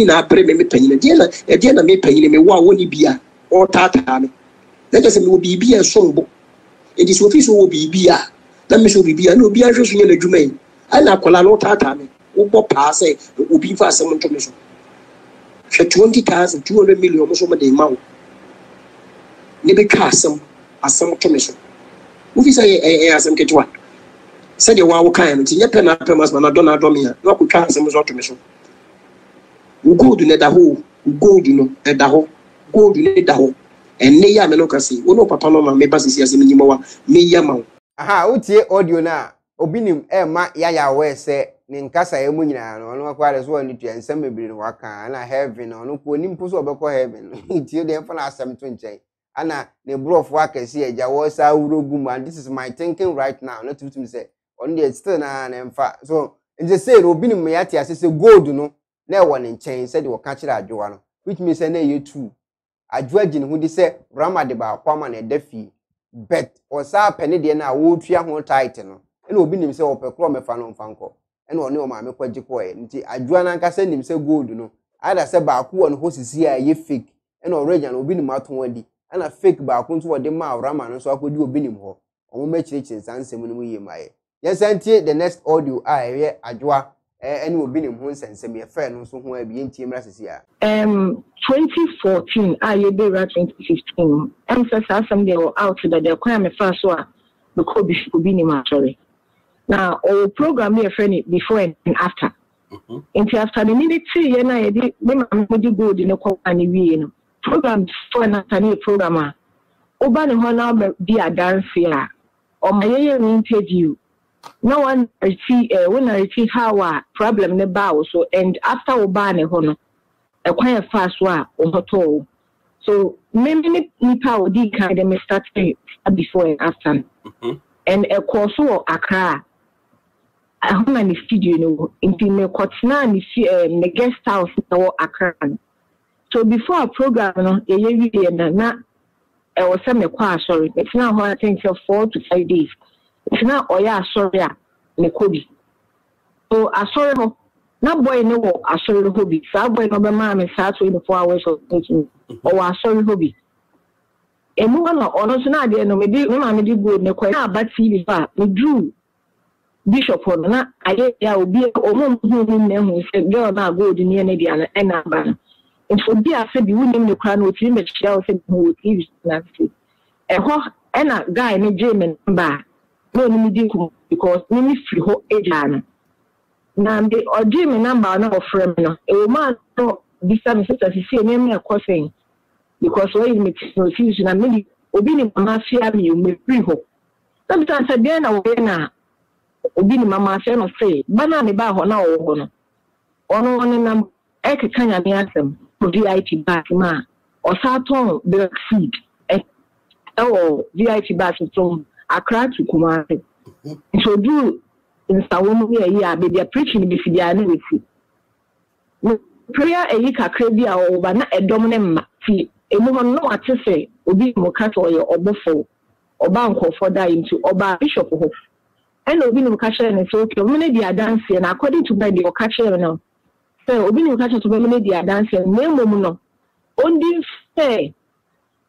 na apre me panyin de na me panyin me wa woni bia o tata me neka se me obi bia so mbo e di so office obi bia na me so obi bia na obi ahwe so nya na dwuma yi ana akolano tata me wo bo pa se obi fa se mo to me so 20,000 200 million mo so me de ma wo ne be ka asem to me so office e asem ketwa. Said you are kind, yet an appearance when I don't know me. No, we can't send us automation. We go to Nedaho, we go to Nedaho, go to Nedaho, and Naya Melocasi, Uno Papa, my buses, yes, Minimoa, Nayamo. Aha, Uti audio na Obinim, Emma, Yaya, where say Ninkasa, Emuna, no quite as well, and send me between Waka, and I have been on Impulse of Boko Heaven, until the Emperor Sam Twinche. Anna, the Bro of Waka, see, Jawasa, Uruguma, this is my thinking right now, not to say. On the external and far so in the say Obinim Mayati as a gold, no, no one in chain said you will catch it at Joanna, which means I you too. I dredging who they say Rama de Baquaman and Defi bet or Sar Penediana would fear more titan, and Obinim say or perclome fanon fanco, and or no mamma quajicoy, and I Joanna can send him say gold, no, either say Baku and horses here ye fake, and already an Obinim out wendy, and a fake Bakun to a dema Raman, so I could do Obinim ho, or much riches and semi my. Yes, and the next audio I hear Adwoa and will be in Hons and semi a friend also who will be in Team Rassia. 2014, I will be 2015. Emphasize something they were out that they require first one because Bishop Obinim actually. Now, our program here friend before and after. And after the minute 3 years, I did the good in the company. We program before and after the program. Oban and Honor be a dance here or my interview. No one see when I see how a problem the bow so and after Obane Hono a quite fast war on hot all. So maybe Nipa did kind of start before and after. And a course or a car. I home and the studio, you know, in the Kotsna and the guest house or a car. So before a program, a year and not I was some acquire, sorry, it's now I think 4 to 5 days. It's not Oya Asoria, Nekobi. So Asoria, not boy no Asoria hobby. So boy no be man and start 24 hours of thinking. Or Asoria hobby. And no one or not now there no maybe no man maybe go Nekobi. Now bad TV far. We drew Bishop on na aye ya obi omo muzuni nehu se girl na go di ni ene di ana ena ban. And so be I said the women no crown with him but she also no TV na see. And ho ena guy no German number. Because ministry ho agent na me or Jimmy number na offer me no e man no this time sister say me akosen because why me no finish na me Obinim mama fear me me free ho sometimes I dey na we na Obinim mama say no say ba na me ba ho na wo ho no ono one na e ke kanya me asem VIP back ma o sa ton the food e o VIP back from Accra to Kumasi. So do in Sawomu here, baby, preaching the Fidian with you. Prayer a yaka crabby over not a dominant fee. Emuhon no atife obi mokato oye obofo oba nkofo da into oba bishop ho. And Obinim Catcher and so community are dancing according to by the Catcher now. So Obinim Catcher to community are dancing, name Momuno. Only fair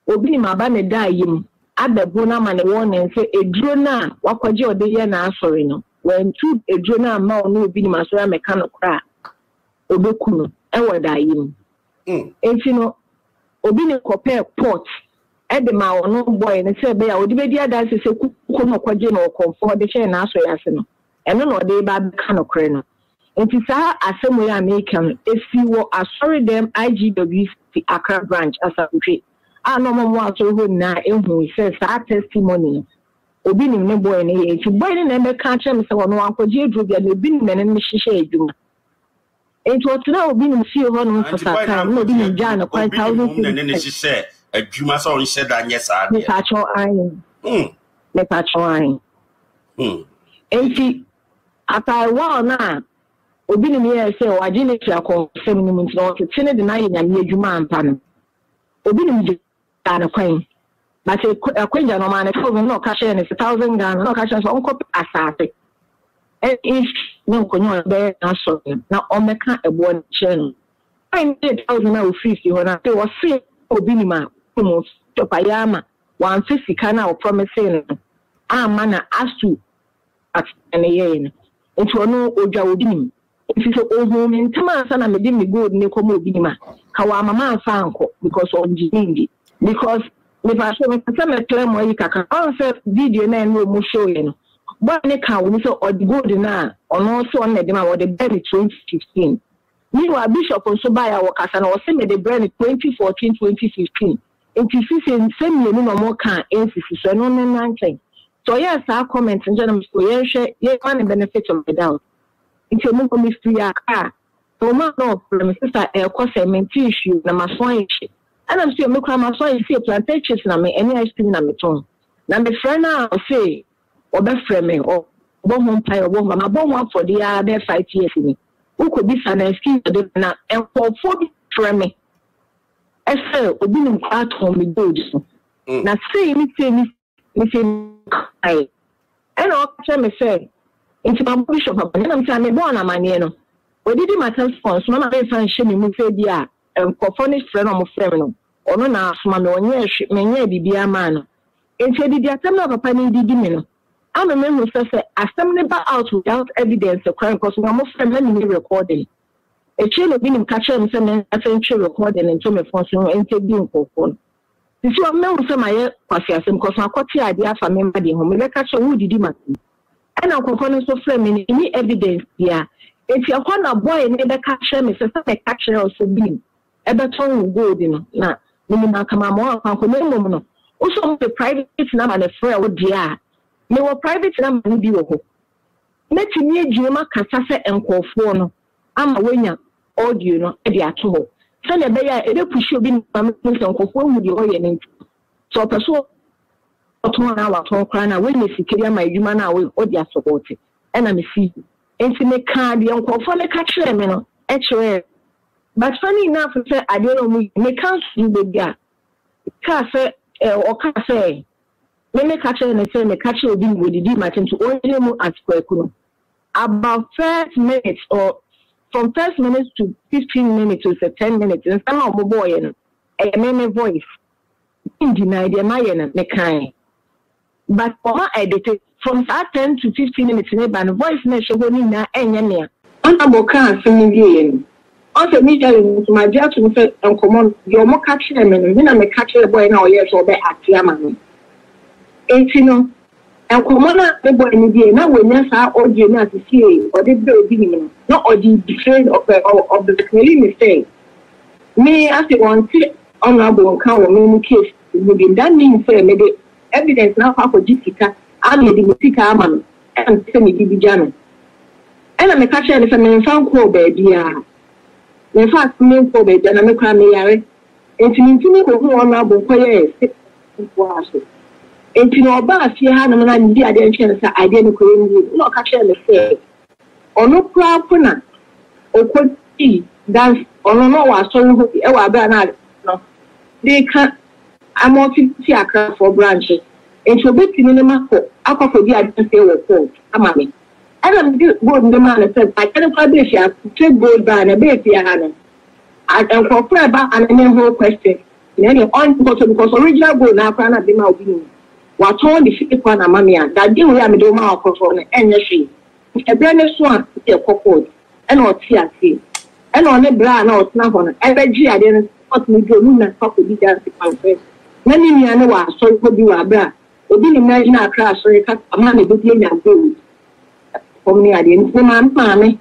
Obinim Abane Dayim at the Bonam and the warning say a drona, Wakaji or Diana Sorino. When two a drona mount no Obinim as well mechanic crack Obokuno, Ewa Dayim. And you know, Obinim compare ports. At the no boy and say, "Be I would be there." That's a kumo kwajeno or comfort. The chain answer yaseno. And no, they bad kind of crane. And it's as same way I make them. If you were a sorry them IGWC Accra branch as a country, I no more want to go now. And we says our testimony. Obinim no boy and he. If you boy in the country, Mister Wano, I'm going to drop you. Obinim and Mishishe Juma. And what now? Obinim see over no for Satan. No Obinim Jan a 1,000. And then she said. Juma saw said that yes, I did. After a while now, Obinim say, or I didn't call 7 minutes or to 10 denying and near Juma and Pan. Obinim and a queen. But a queen, no man, a thousand, no cash, and it's 1,000 guns, no cash, and uncle Asati. And if no canoe bear, not so now on the cat a one channel. I did 1,050 when I was sick. Obinima, almost Topayama, 150 canal promising. Ah, mana asked you at an ayen. It's for no Ojaodim. If it's an old home in Tamasan, I made me go Nicomo Binima. Kawama Sanko, because of Jindi. Because if I show a claim where you can answer, did your name will show you. But Nika will so or the golden hour, or also on the demo or the very 2015. Meanwhile, Bishop also by our Casano was sent the brand in 2014, 2015. In 2015, same year, no more can NCC, so no 19. So, yes, our comments and gentlemen, so yes, share, yes, one benefit of the doubt. It's a move from Mr. Yaka. So, no, from Mr. El Cosse, mentee issue, and my swine. And I'm still making my swine, see a plantation, and I'm any ice cream, and I'm a tongue. Now, my friend, I'll say, or best friend, or one home pie, or one, my bone one for the other 5 years in me. Who could be an excuse now and for food for me? As her, Obinim out home with goods. Now say me, say me, I and all time say, into my bishop, and I'm saying, born a maniano. Or did my response, Mamma and Shimmy Mufedia, and Cophonic friend of Feminum, or no, now, Mamma, or near Shimmy be a man. And said, did the attempt of a penny dimino? I'm a member who says, I stumbled out without evidence of crime because we are most friendly recording. A chain of being catcher and sending a century recording and some function and taking phone. If you are known to my passes and because my courtier idea for me, whom we catch a woody demon. And our components of framing any evidence here. If you are one of boy and ever catcher, Mr. Catcher also being Everton will go, you know, now, meaning I come more, Uncle Mono. Also, the private number and a friend would be. They were private number be over. Let me Juma Cassasa and Corfono. I'm a winner, old you know, at the atoll. Send a bear, a push you being permitted on Corfon with the oil. So, persuade one hour to crown a witness to carry my human hour or their support. And I'm a see. And to make card the uncle for the catcher, men, actually. But funny enough, I don't know, make us you the guy. Cassay or Cassay. When they catch and say, the catcher will be with the Martin to only move at Quakuno. About 1st minutes or from 1st minutes to 15 minutes to 10 minutes, and some of the boy and a meme voice in denied the Mayan Mekai. But for her edited from that 10 to 15 minutes in a band voice measure in that engineer. Honorable can't sing again. Also, immediately to my dear to say, Uncle Mon, you're more catching them and then I'm a catcher boy now, yes, or better at Yaman. Etino, and Commander the boy in the now when yes, our audience to see or the baby, not or the betrayal of the clearly mistake. Me as the one honorable account of many cases within that means, maybe evidence now for Jessica, I made the Tika man and semi Bibijan. And I'm a catcher and if a man found Kobe, dear. In fact, me Kobe, then I'm a crime, and to me, who honorable players. And to know about you had an idea, I didn't create no catcher the say. Or no crowd punna or could see dance or no, I saw you ever bad. they can a multi acre for branches. It will be minimum for alcohol for the identity or cold. A mammy. And I'm good, the man said, I can't publish a trade gold by a baby. I can for about an annual question. Then you're on because original gold now cannot be my opinion. What all the fifth one, a mammy, that deal we have a doma alcohol for an energy. A brand new swan, a cocoa, and or TRC. And on a brand or snap on every G. I didn't spot me to moon and talk with the dance. Many I know are so good you are bra. We didn't imagine our class or a man with gold. For me, I didn't know my mammy.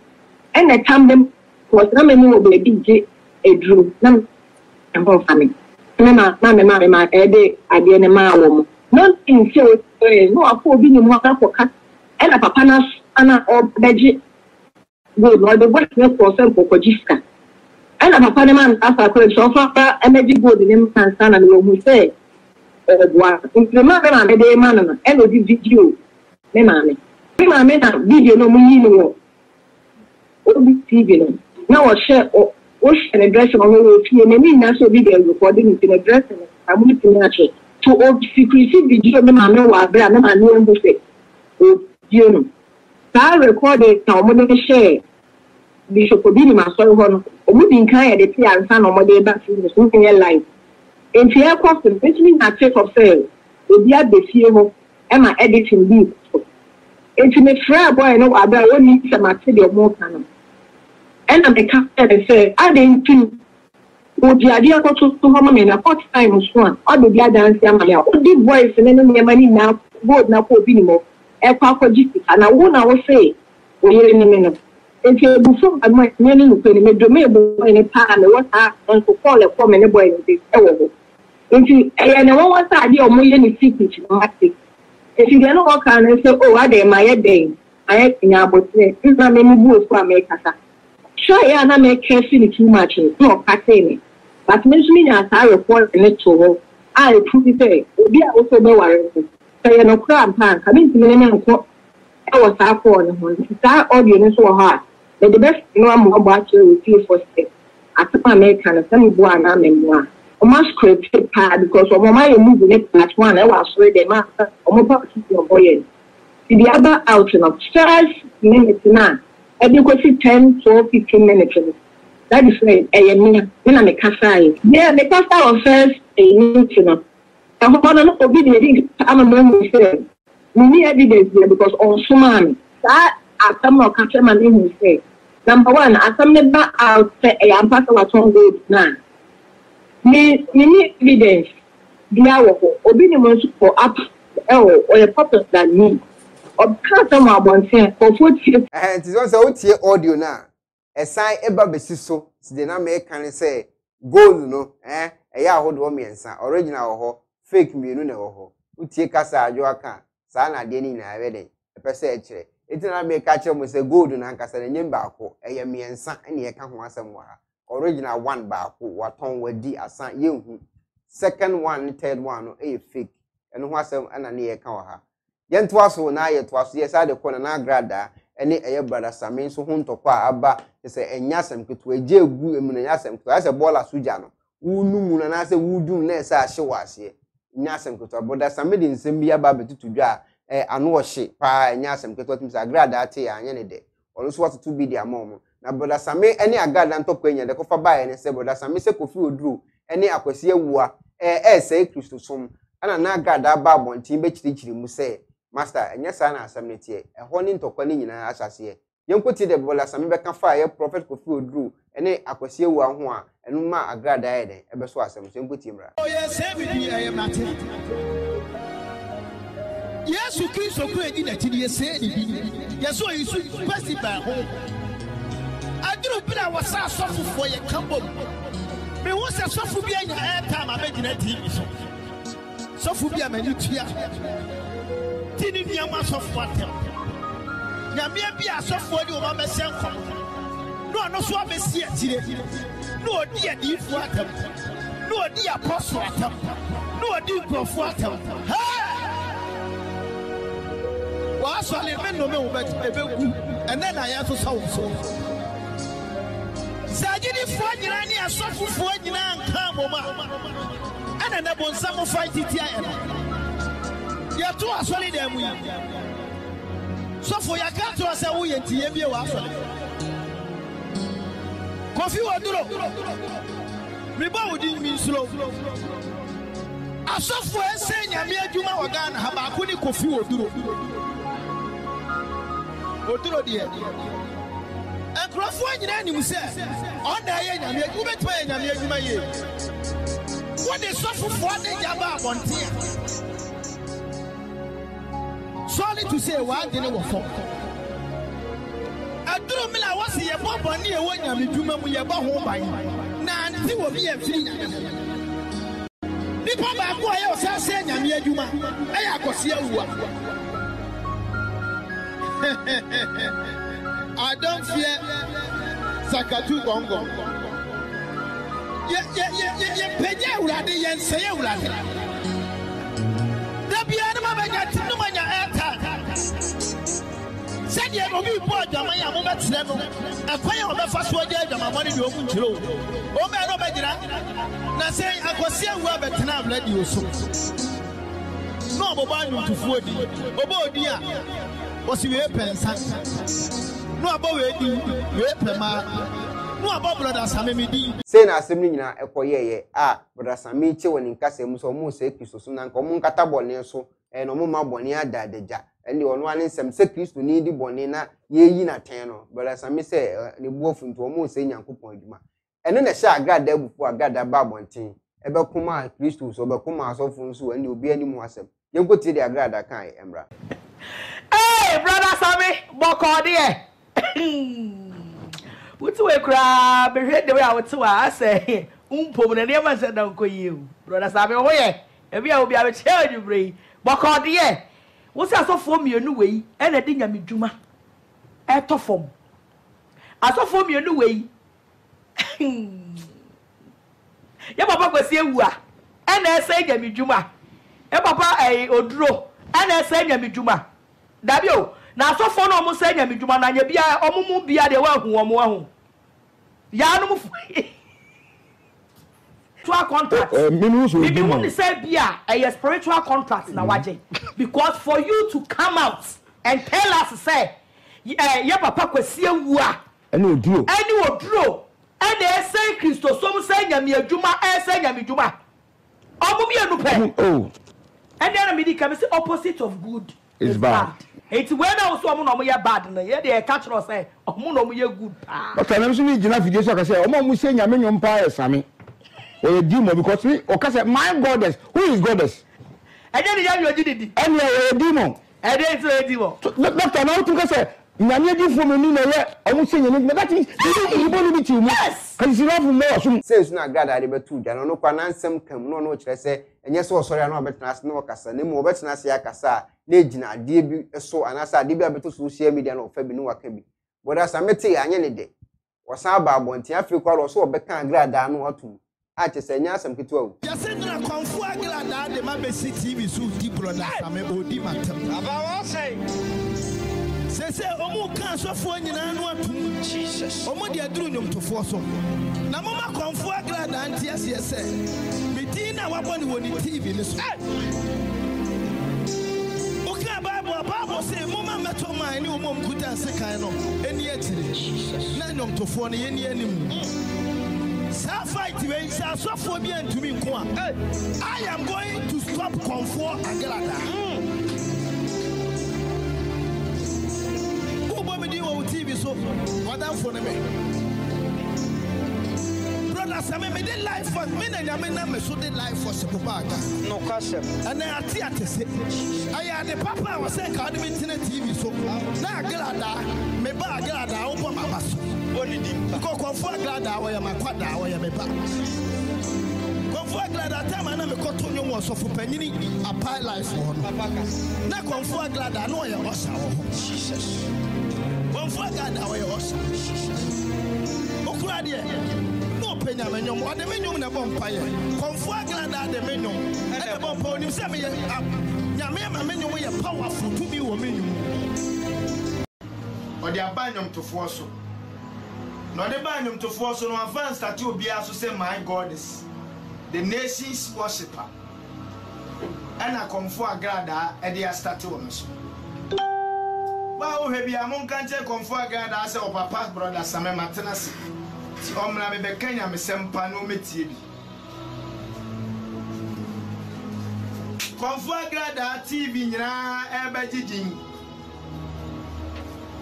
And I come them was not many of the DJ a drew. No, I'm for family. Mamma, my day, I didn't a man. Not in so, no, I for being water for cut and a papanas. Ana or budget would not be worth for some for Giska. And a parliament after college offer energy good in and San and Romu say, implement a day man and a video. Mammy, I made a video no more. TV. Now a share or ocean address on the national video recording in a dress and a multinational. To old secrecy video, the man was brand and new music. Oh, you know. I recorded some share Bishop Obinim on wouldn't kind the and son or mother back in the life. And here cost the between a check of sale, would be at the CEO and my editing beat. And to make sure boy know about what needs a material more canon. And I'm a captain and say, I didn't think would the idea go to home and a part time one, or the other and Samaya, or the boys and any money now, both now for Binimo. And I won't say, we're in a minute. If you do I might merely look in the pan and what I want to call a form and boy is terrible. If you and I want to idea of million secrets, if you don't walk on and say, oh, I did my day, I had in our boat, it's not many moves for America. Sure, I don't make carefully too much, no, I say me. But Miss Mina, I report in it to her. I prove it, it will be also no warranty. No crime pan coming to the I was our phone. That audience so hard. But the best normal about you with you for step. I took my make and send me one and one. A must create pad because of my moving it at one. I was ready, master, or more party of boy. The other outing of 5 minutes now. I think it's 10 to 15 minutes. That is right. I am me. Then I'm a cassai. Yeah, the pastor of first a minute. I hope I'm not obedient. I'm a moment. We need evidence here because on so many that I come or catch my name. Say number one, I come never out say I am part of a strong group now. We need evidence. The hour obedience for up or a purpose that me or can't come up on saying for 40 years. And it's also here audio now. A sign ever be so they now make can say gold no eh a ya hold one and sign original or fake me no ho utie kasa ajo aka sa na de ni na awede e pese e kire enti na me ka kire mo se gold na nkasa na nyem ba ko e ye miensa na ye ka ho asem wa original one ba ko waton wadi asan ye hu second one third one no e fake eno ho asem ana na ye ka wa ye nto aso na ye to aso ye sa de ko na agrada ene e ye brother Sammy so ho ntoko aba se enya asem ketu eje egu emu na nya asem ketu ase bola suja no wunu na na se wudu na se ahye wase nyasem keto boda samedi nsem bia ba betutudwa ano ohye pa nyasem keto timsa agrada ate ya anya ne de ono so watu bi dia mom na boda Sammy ene agrada ntopko nya de kofa bae ne se boda Sammy se kofi odru ene akwasi awua se Kristo som ana na agrada ba bontin be chirichiri mu se master enya sa na asem ne tie ho ni ntokwa ni nyina asase yenkoti de boda Sammy be ka fa ye prophet kofi odru ene akwasi awua ho a and my glad I had a best was some good timber. Oh, yes, I am not. Yes, you keep so great in a tedious city. Yes, so you should pass it by home. I don't think I was so soft for your combo. There was a soft for being airtime. I made in a TV. So for being a nuclear. Didn't you want soft water? Now, maybe I saw for you about myself. No, no, so I may see it. No idea if water, no idea apostle, no idea of water. Hey! Well, so I live in the middle of and then I have to solve so. Sajini Fwanyani, I suffer for you and come. Poma, and then some fight it here. You are too solid them. So for your cat to us, I will get you. Coffee or do we both didn't mean slow. I saw for a saying, I made you my gun. Have I couldn't coffee or do it? And cross one in you say, on the end, and you bet way and you may hear. What is so for one day? Yaba on here. Sorry to say, why didn't you fall? I don't mean I was here, Bob, on your way, and you remember your home by now. You will be a free. People by who I was saying, I'm here, you man. I was here. I don't fear Sakatu Bongo. Yeah, Penya Uradi, and say Uradi. The Bianama got no money at said, you have a report, the Maya Momet's level. A fire on the first one, the money you open to. Oh, man, oh, man, I say, I was here, Robert, and I've let you so. No, Boban to 40. Oh, dear, what's your penance? No about we prema no about brother Sammy midi say na asem ni nyina ekoyeye ah brother Sammy che woni nkasem so mo se Kristo so na nko mo nkata bone so e no mo ma bone adadeja ende ono ani nsem se Kristo ni di bone na yeyi na ten no brother Sammy se ne buofu nto mo se Nyankopon adwuma ene na sha agrada abufu agrada ba bonten ebe kuma Kristo so be kuma asofun so ende obi ani mo asem yenkoti di agrada kan emra eh brother Sammy bokode what's we cry? Be head the way I would to say, Umpum and never said, don't go you. Brother Sammy, away. If you will be a child, you bring. Baka, dear. What's that so for me a new way? And a ding a midjuma. A tough form. I saw for me a new way. Your papa was here, and I say, a midjuma. A papa, a odro, and I say, a midjuma. W. Na so fo no mo se nya medwuma na nya bia omumu bia de wa hu omo ahu ya no mo spiritual contract me say bia a spiritual contract na waje because for you to come out and tell us say your papa kwesi awu a any oduro and they say Christo so mo se nya me adwuma e se nya medwuma omo bia no pe oh and then me dey come say opposite of good is bad. It's when I was someone on my bad, and yet they catch us say, oh, no, we are good. But I'm assuming enough to say, oh, mom, we say, I mean, umpire, Sammy. Or a demon, because we, okay, my goddess, who is goddess? And then you have your duty. And you're a demon. And then it's a demon. Doctor, now to say, Namiadi from a minute, I won't say anything, but that is, you want to be yes. Because you love more. Since not glad I ever told you, I don't know, can answer, can no, which I say, and yes, oh, sorry, I know, but not no cassa, no more, but not Siakasa. Nejina debi so anasa debi abeto social media no fa bi no waka bi boda samete anya ne de wosan ba abonti afi kwa lo so obeka agrada no atum a che se nya asem ketu awu yesendra konfu agrada de ma be tv su di brother Sammy odi matam aba wo say sese omu kan so fo nyina no atum Jesus omu de aduru nyom tofo so na mama konfu agrada anti ase se medi na waboni woni tv ne so Bible says, Mama metal mine, you mom could dance a kind of any yet. None to phone any enemy. Self fight rates are so for me and to me. I am going to stop comfort and get out. Who bought me on TV so? What I'm for me? Brother Sammy made it life for me and I mean, I'm so did life for Sepulpa. No question. And I tear to say. I had a papa was saying, I didn't internet TV so now Glada, me ba Glada, open my bus. Only the Coconfort Glada, where my quadra, where my back. Confort Glada, time I never caught on your was of a penny, a pie life on Papaca. Now Confort Glada, no, your was our Jesus. Confort Glada, where your was Jesus. Okradia. Penyamanum, what the minimum of umpire. Confort Glada, the menu, and the bomb on himself. Yamma menu way a powerful to be a menu. Or they are banum to force. Not a banum to force no advance that you be as to say, my goddess. the nation's worshipper. And I come for a grada at the Astatonos. Wow, heavy among country come for a grada as our papa brother Sammy Martinez. Omla be Kenya, Miss Pano Metibi. Come for a grada TV, Ebajin.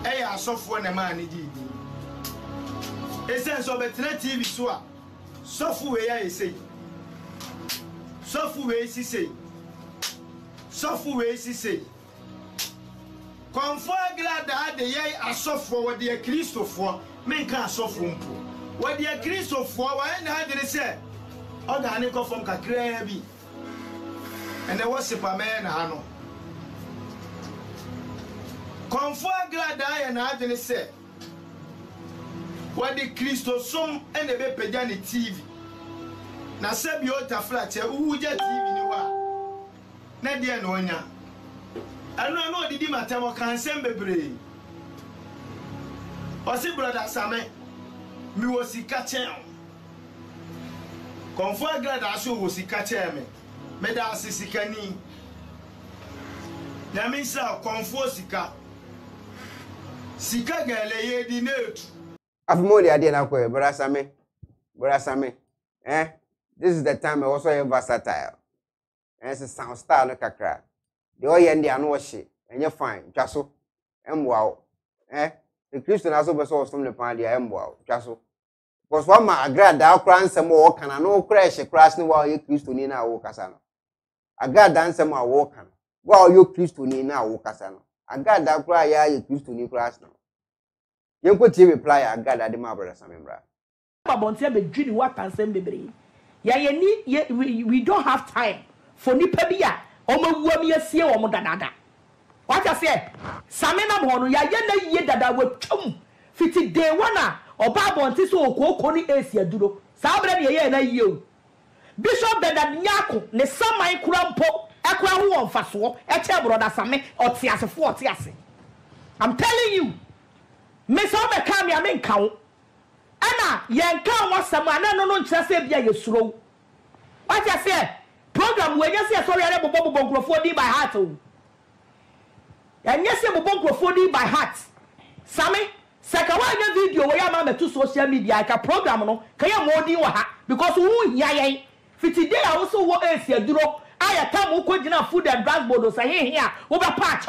Aya software and a man did. Essence of a TV swap. Software, I say. Software, she say. Software, she say. Comfort glad that the yay are soft for what the Christopher make a soft room. What the Christopher, and how did they say? Oh, the Hanako from Kakrabi. And there was a man, Hano. Comfort glad that and how did they say? What the Christosome and the Bepedani TV. Now, Sabiota Flat, who just TV you are. Nadia Noya. I don't know the Dimatamo can send Bebre. Or say, brother Sammy, me was a catcher. Comfort glad as you was a catcher, me. Medal Sicani. Namisa, comfort Sika. Sika Galay, the note. I've more the idea now, brother Sammy. Brother Sammy. Eh? This is the time I also have versatile. And it's a sound style like a crab. The oil and the anoshi, and you're fine, Jasso, and wow. Eh? The Christian has over so some of the pandia and wow, Jasso. Because one man agreed that I'll cry some walk and I know crash a crash no while you Christunina Wokasano. I got dance some more walk and while you Christunina Wokasano. I got that cry, yeah, you Christuni crash now. You could reply, I got that the marvelous member. We don't have time for Nipabia, Omawamia, Sia, or Modanada. What I said, Samena Mono, Yayana Yeda were chum, fitted day one, or Babon Tiso, Coconi Asia Duro, Sabra Yana you. Bishop Bedanyako, the Samai Kurampo, Aquahu on Faswo, a Tabroda Same, or Tiasa Fort Tiasi. I'm telling you, Miss Obekami, I mean, count. Anna, Yanka was some man, no, just say, yeah, you slow. What I said, program where you say, sorry, I have a bubble for thee by heart. And yes, I'm a bubble for thee by heart. Sammy, Sakawana video where I'm on two social media, like a program, no, Kaya Modi or hat, because who yay. Fitty day, I also want a duro. I a time who could enough food and drug bottles. I hear here over patch.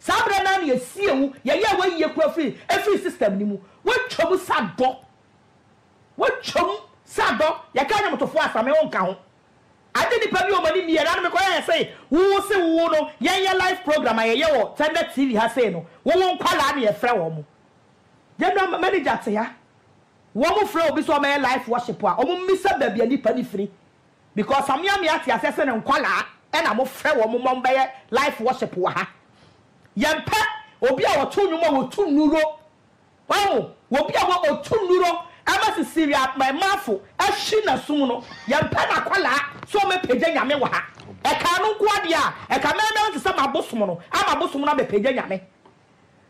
Sabra Nan, you see, yeah, where you are free. Every system, what trouble, sad dog. What chum, Sado, you can't to force my own count. I didn't pay your money near and I say, who say, who no, yeah, life program, I yell, tender TV has said no, who won't call any a fellow. Then I'm manager, say, one flow be so my life worshiper, or miss a baby and penny free. Because I'm young, yes, assassin and quala, and I'm a fellow Mumbai life worshiper. Young pet, or be our two number with 2 euro. Wow, will be our 2 euro. I must see my mouthful, as she na suno, young Panacola, so me pejanya me waha. A canoe quadia, a commandant to some abosmono, I'm a bosmona be pejanya.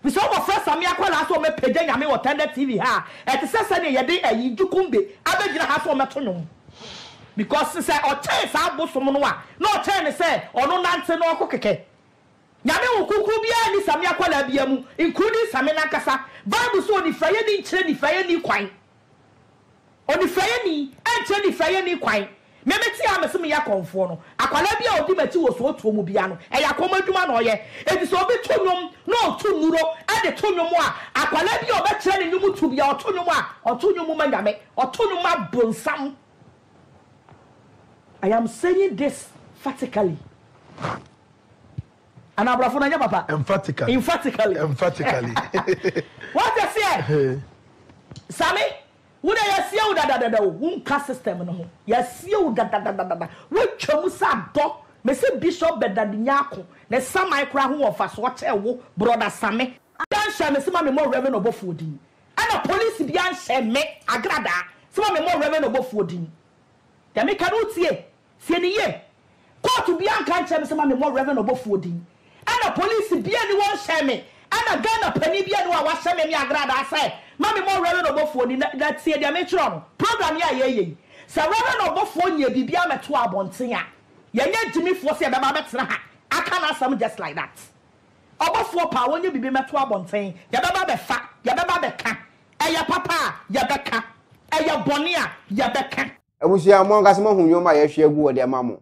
We saw my first Samiacola, so me pejanya me or tender TV ha, at the Saturday a day a yukumbi, I bet you have for matonum. Because since I or ten sabosomonoa, no ten say, or no nonsense or coquet. Yame Ukubia ni Samiacola biamu, including Samenacasa, Bible so the fire ni train the fire ni quine. On the fire ni, and turn the fire ni quine. Memeti Amasumiya conforno. Aqualabia or Dimatu was what to Mubiano, and Yacomaduan or ye. It is over 2 no 2 euro, and the 2 more. Aqualabia or better than you to be our 2 more, or 2 woman, or 2 more bonsam. I am saying this emphatically. And I'm Raphona Yababa. Emphatically. Emphatically. Emphatically. What I say? Sammy? Would I see you that won't cast system? No, yes, you that what Chomusa dog, Mr. Bishop Bedanyako, the Samai Krahu of us, what a woe, brother Sammy. I don't share me some more revenue fooding. And a police beyond share me, Agrada, some more revenue fooding. They make a root ye, see ye. Go to beyond can't some more revenue fooding. And a police beyond one share me. And again, a penny be and wash me, I say, Mammy more relevant for that see the matron. Program, yeah, Sarana no phone ye bibia meto abontea. Ye nya jimi fo se beba betena ha. Aka na some just like that. Obofo pa wonye bibi meto abonten. Ye beba be fa, ye beba be ka. Eya papa, ye be ka. Eya bone a, ye be ka. Ebusia mo nka se mo hunyo ma ye hwe agu o de ma mo.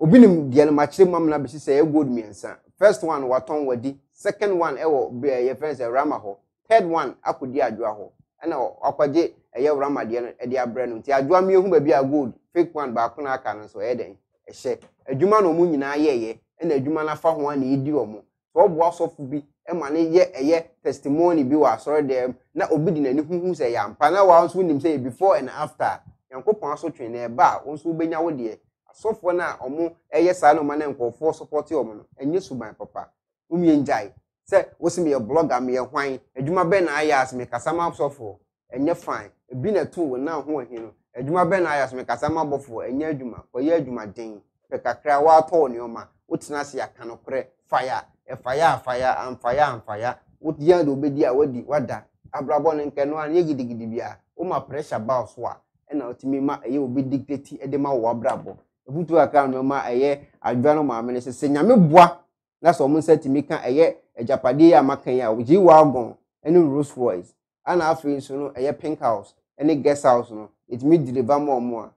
Obinim de ma kire mam na be se ye gold miensa. First one waton wadi, second one ewo be ye first Rama ho. Third one akudi Adwoa ho. Ana akwaje eye Rama de e de abre no. Ti Adwoa mi ehu ba bi gold. Fake one ba akuna aka no so e den. Ehye adwuma no mu nyina yeye na adwuma na fa ho an edi omo so bo asofu bi e ma ne ye eye testimony bi wa sorry dem na obi di na ni huhu se ya mpa na wa nso nim se before and after yankopon aso twen na e ba onso benya wo de asofo na omo eye sa no ma na nkofo support omo no enye suban papa umye njai se wo se me blogger me hwan adwuma be na ayas me kasama asofo enye fine bi na tu na ho ahino Ejuma ben ayas me kasama bofo enye adwuma ko ye adwuma den pe kakra wa to ne oma wotina se aka no kre fire e fire fire and fire and fire wot ye do bedi a wadi wada abrabo ne nke no an ye gidigidi bia o ma pressure ba so a e na otimi ma eye obi dictate e de ma wo abrabo ebutu aka no ma eye adwa no ma me se se nyame boa na so mo nsatimi kan eye ejapade ya makan ya ji wa gon ene Rolls Royce ana afi so no eye pink house ene guest house no it me deliver more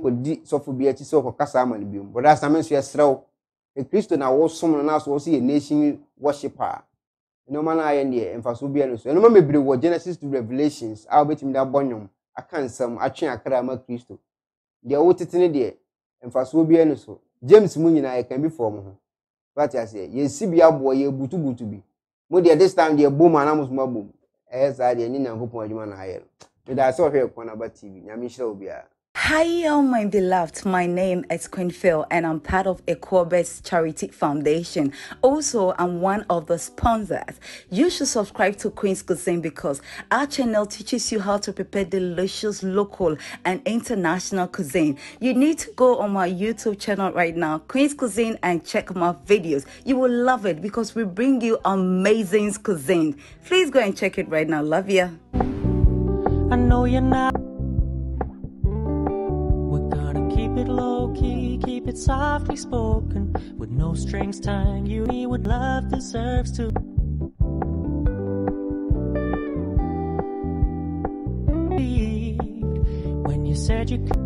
could di sofu be a chiso for Casaman beam, but as I mentioned, so a Christian, I was someone else will see a nation worshiper. No man I and the Enfasubianus, and no maybe what Genesis to Revelations, I'll bet him that bonum. I can't some, I can't cry my Christo. The old Titanidia, Enfasubianus, James Moon and I can be formed. But I say, ye see be our boy, ye butu to be. Moody at this time, dear boom, and almost my boom. As I didn't know who point you on higher. I saw her on about TV. Hi, all my beloved. My name is Queen Phil, and I'm part of Equobest Charity Foundation. Also, I'm one of the sponsors. You should subscribe to Queen's Cuisine because our channel teaches you how to prepare delicious local and international cuisine. You need to go on my YouTube channel right now, Queen's Cuisine, and check my videos. You will love it because we bring you amazing cuisine. Please go and check it right now. Love ya. I know you're not. We're gonna keep it low-key, keep it softly spoken, with no strings tying you with love deserves to. When you said you could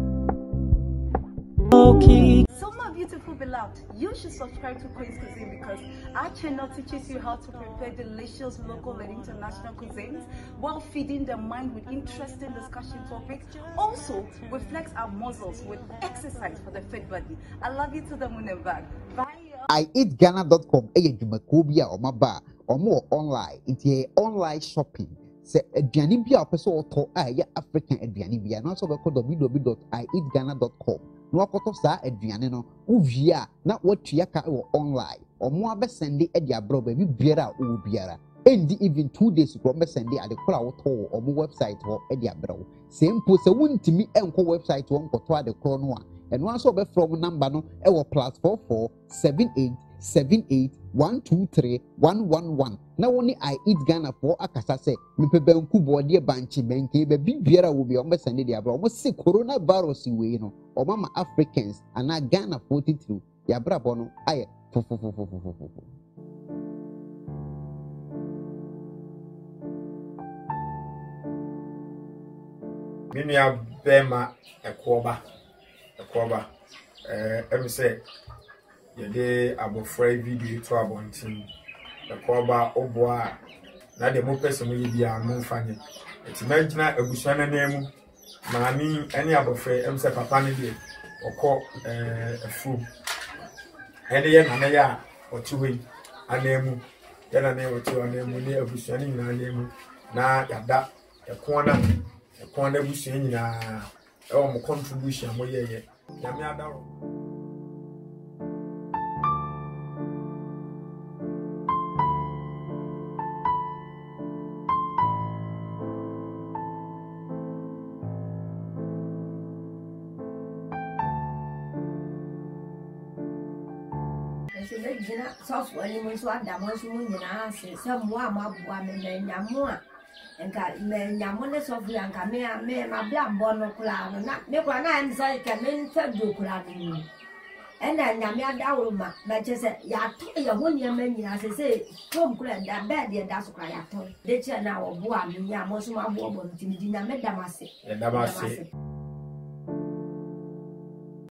low-key. So my beautiful beloved, you should subscribe to Queen's Cuisine because our channel teaches you how to prepare delicious local and international cuisines while feeding the mind with interesting discussion topics. Also, we flex our muscles with exercise for the fit body. I love you to the moon and back. Bye. IEatGhana.com. Ejumakobia or Maba or more online. It's a online shopping. Se Adrianibia person to African Adrianibia. Now so go www.IEatGhana.com. No akoto sa aduane no uvia na watua ka wo online omo abesende e dia bro ba bibiara wo biara endi even 2 days ko mesende ade kora wo to omo website ho e dia bro same po se wuntimi enko website wo nkoto ade koro no a eno aso be from number no e wo +44 7878 123 111 na woni IEatGhana for akasa se mepebe nku boode banchi benke be bibiara wo bi omo sende dia bro omo se corona virus we no Omama Africans and now Ghana 43. Yabra bono aye. Mimi ya bema ekwoba. Emi se yede abofra video to abontin. Ekwoba oboa na de mo person we bi amfanye. Etimagina ebusuana na emu. Mami, any other friend, I'm saying, Papa, maybe, or call a fool. Any other or two, a name, then a name or two, a name, near a bush, and in a name, now that a corner bush, and a contribution, where yet, Yamiada. Soft when you want to have the most moon and answer some warm up woman and Enka me nyamone sofu yanka me ma bla bono kula na me kwa na nsa ke me nfedu kula ni. Ena nyame adawo ma na chese ya to ye ho nyame nyina sese tom kula da bed ye da sokra ya to. De che na wo bo amnya mo so ma bo bo ntimi nyame damase. Damase.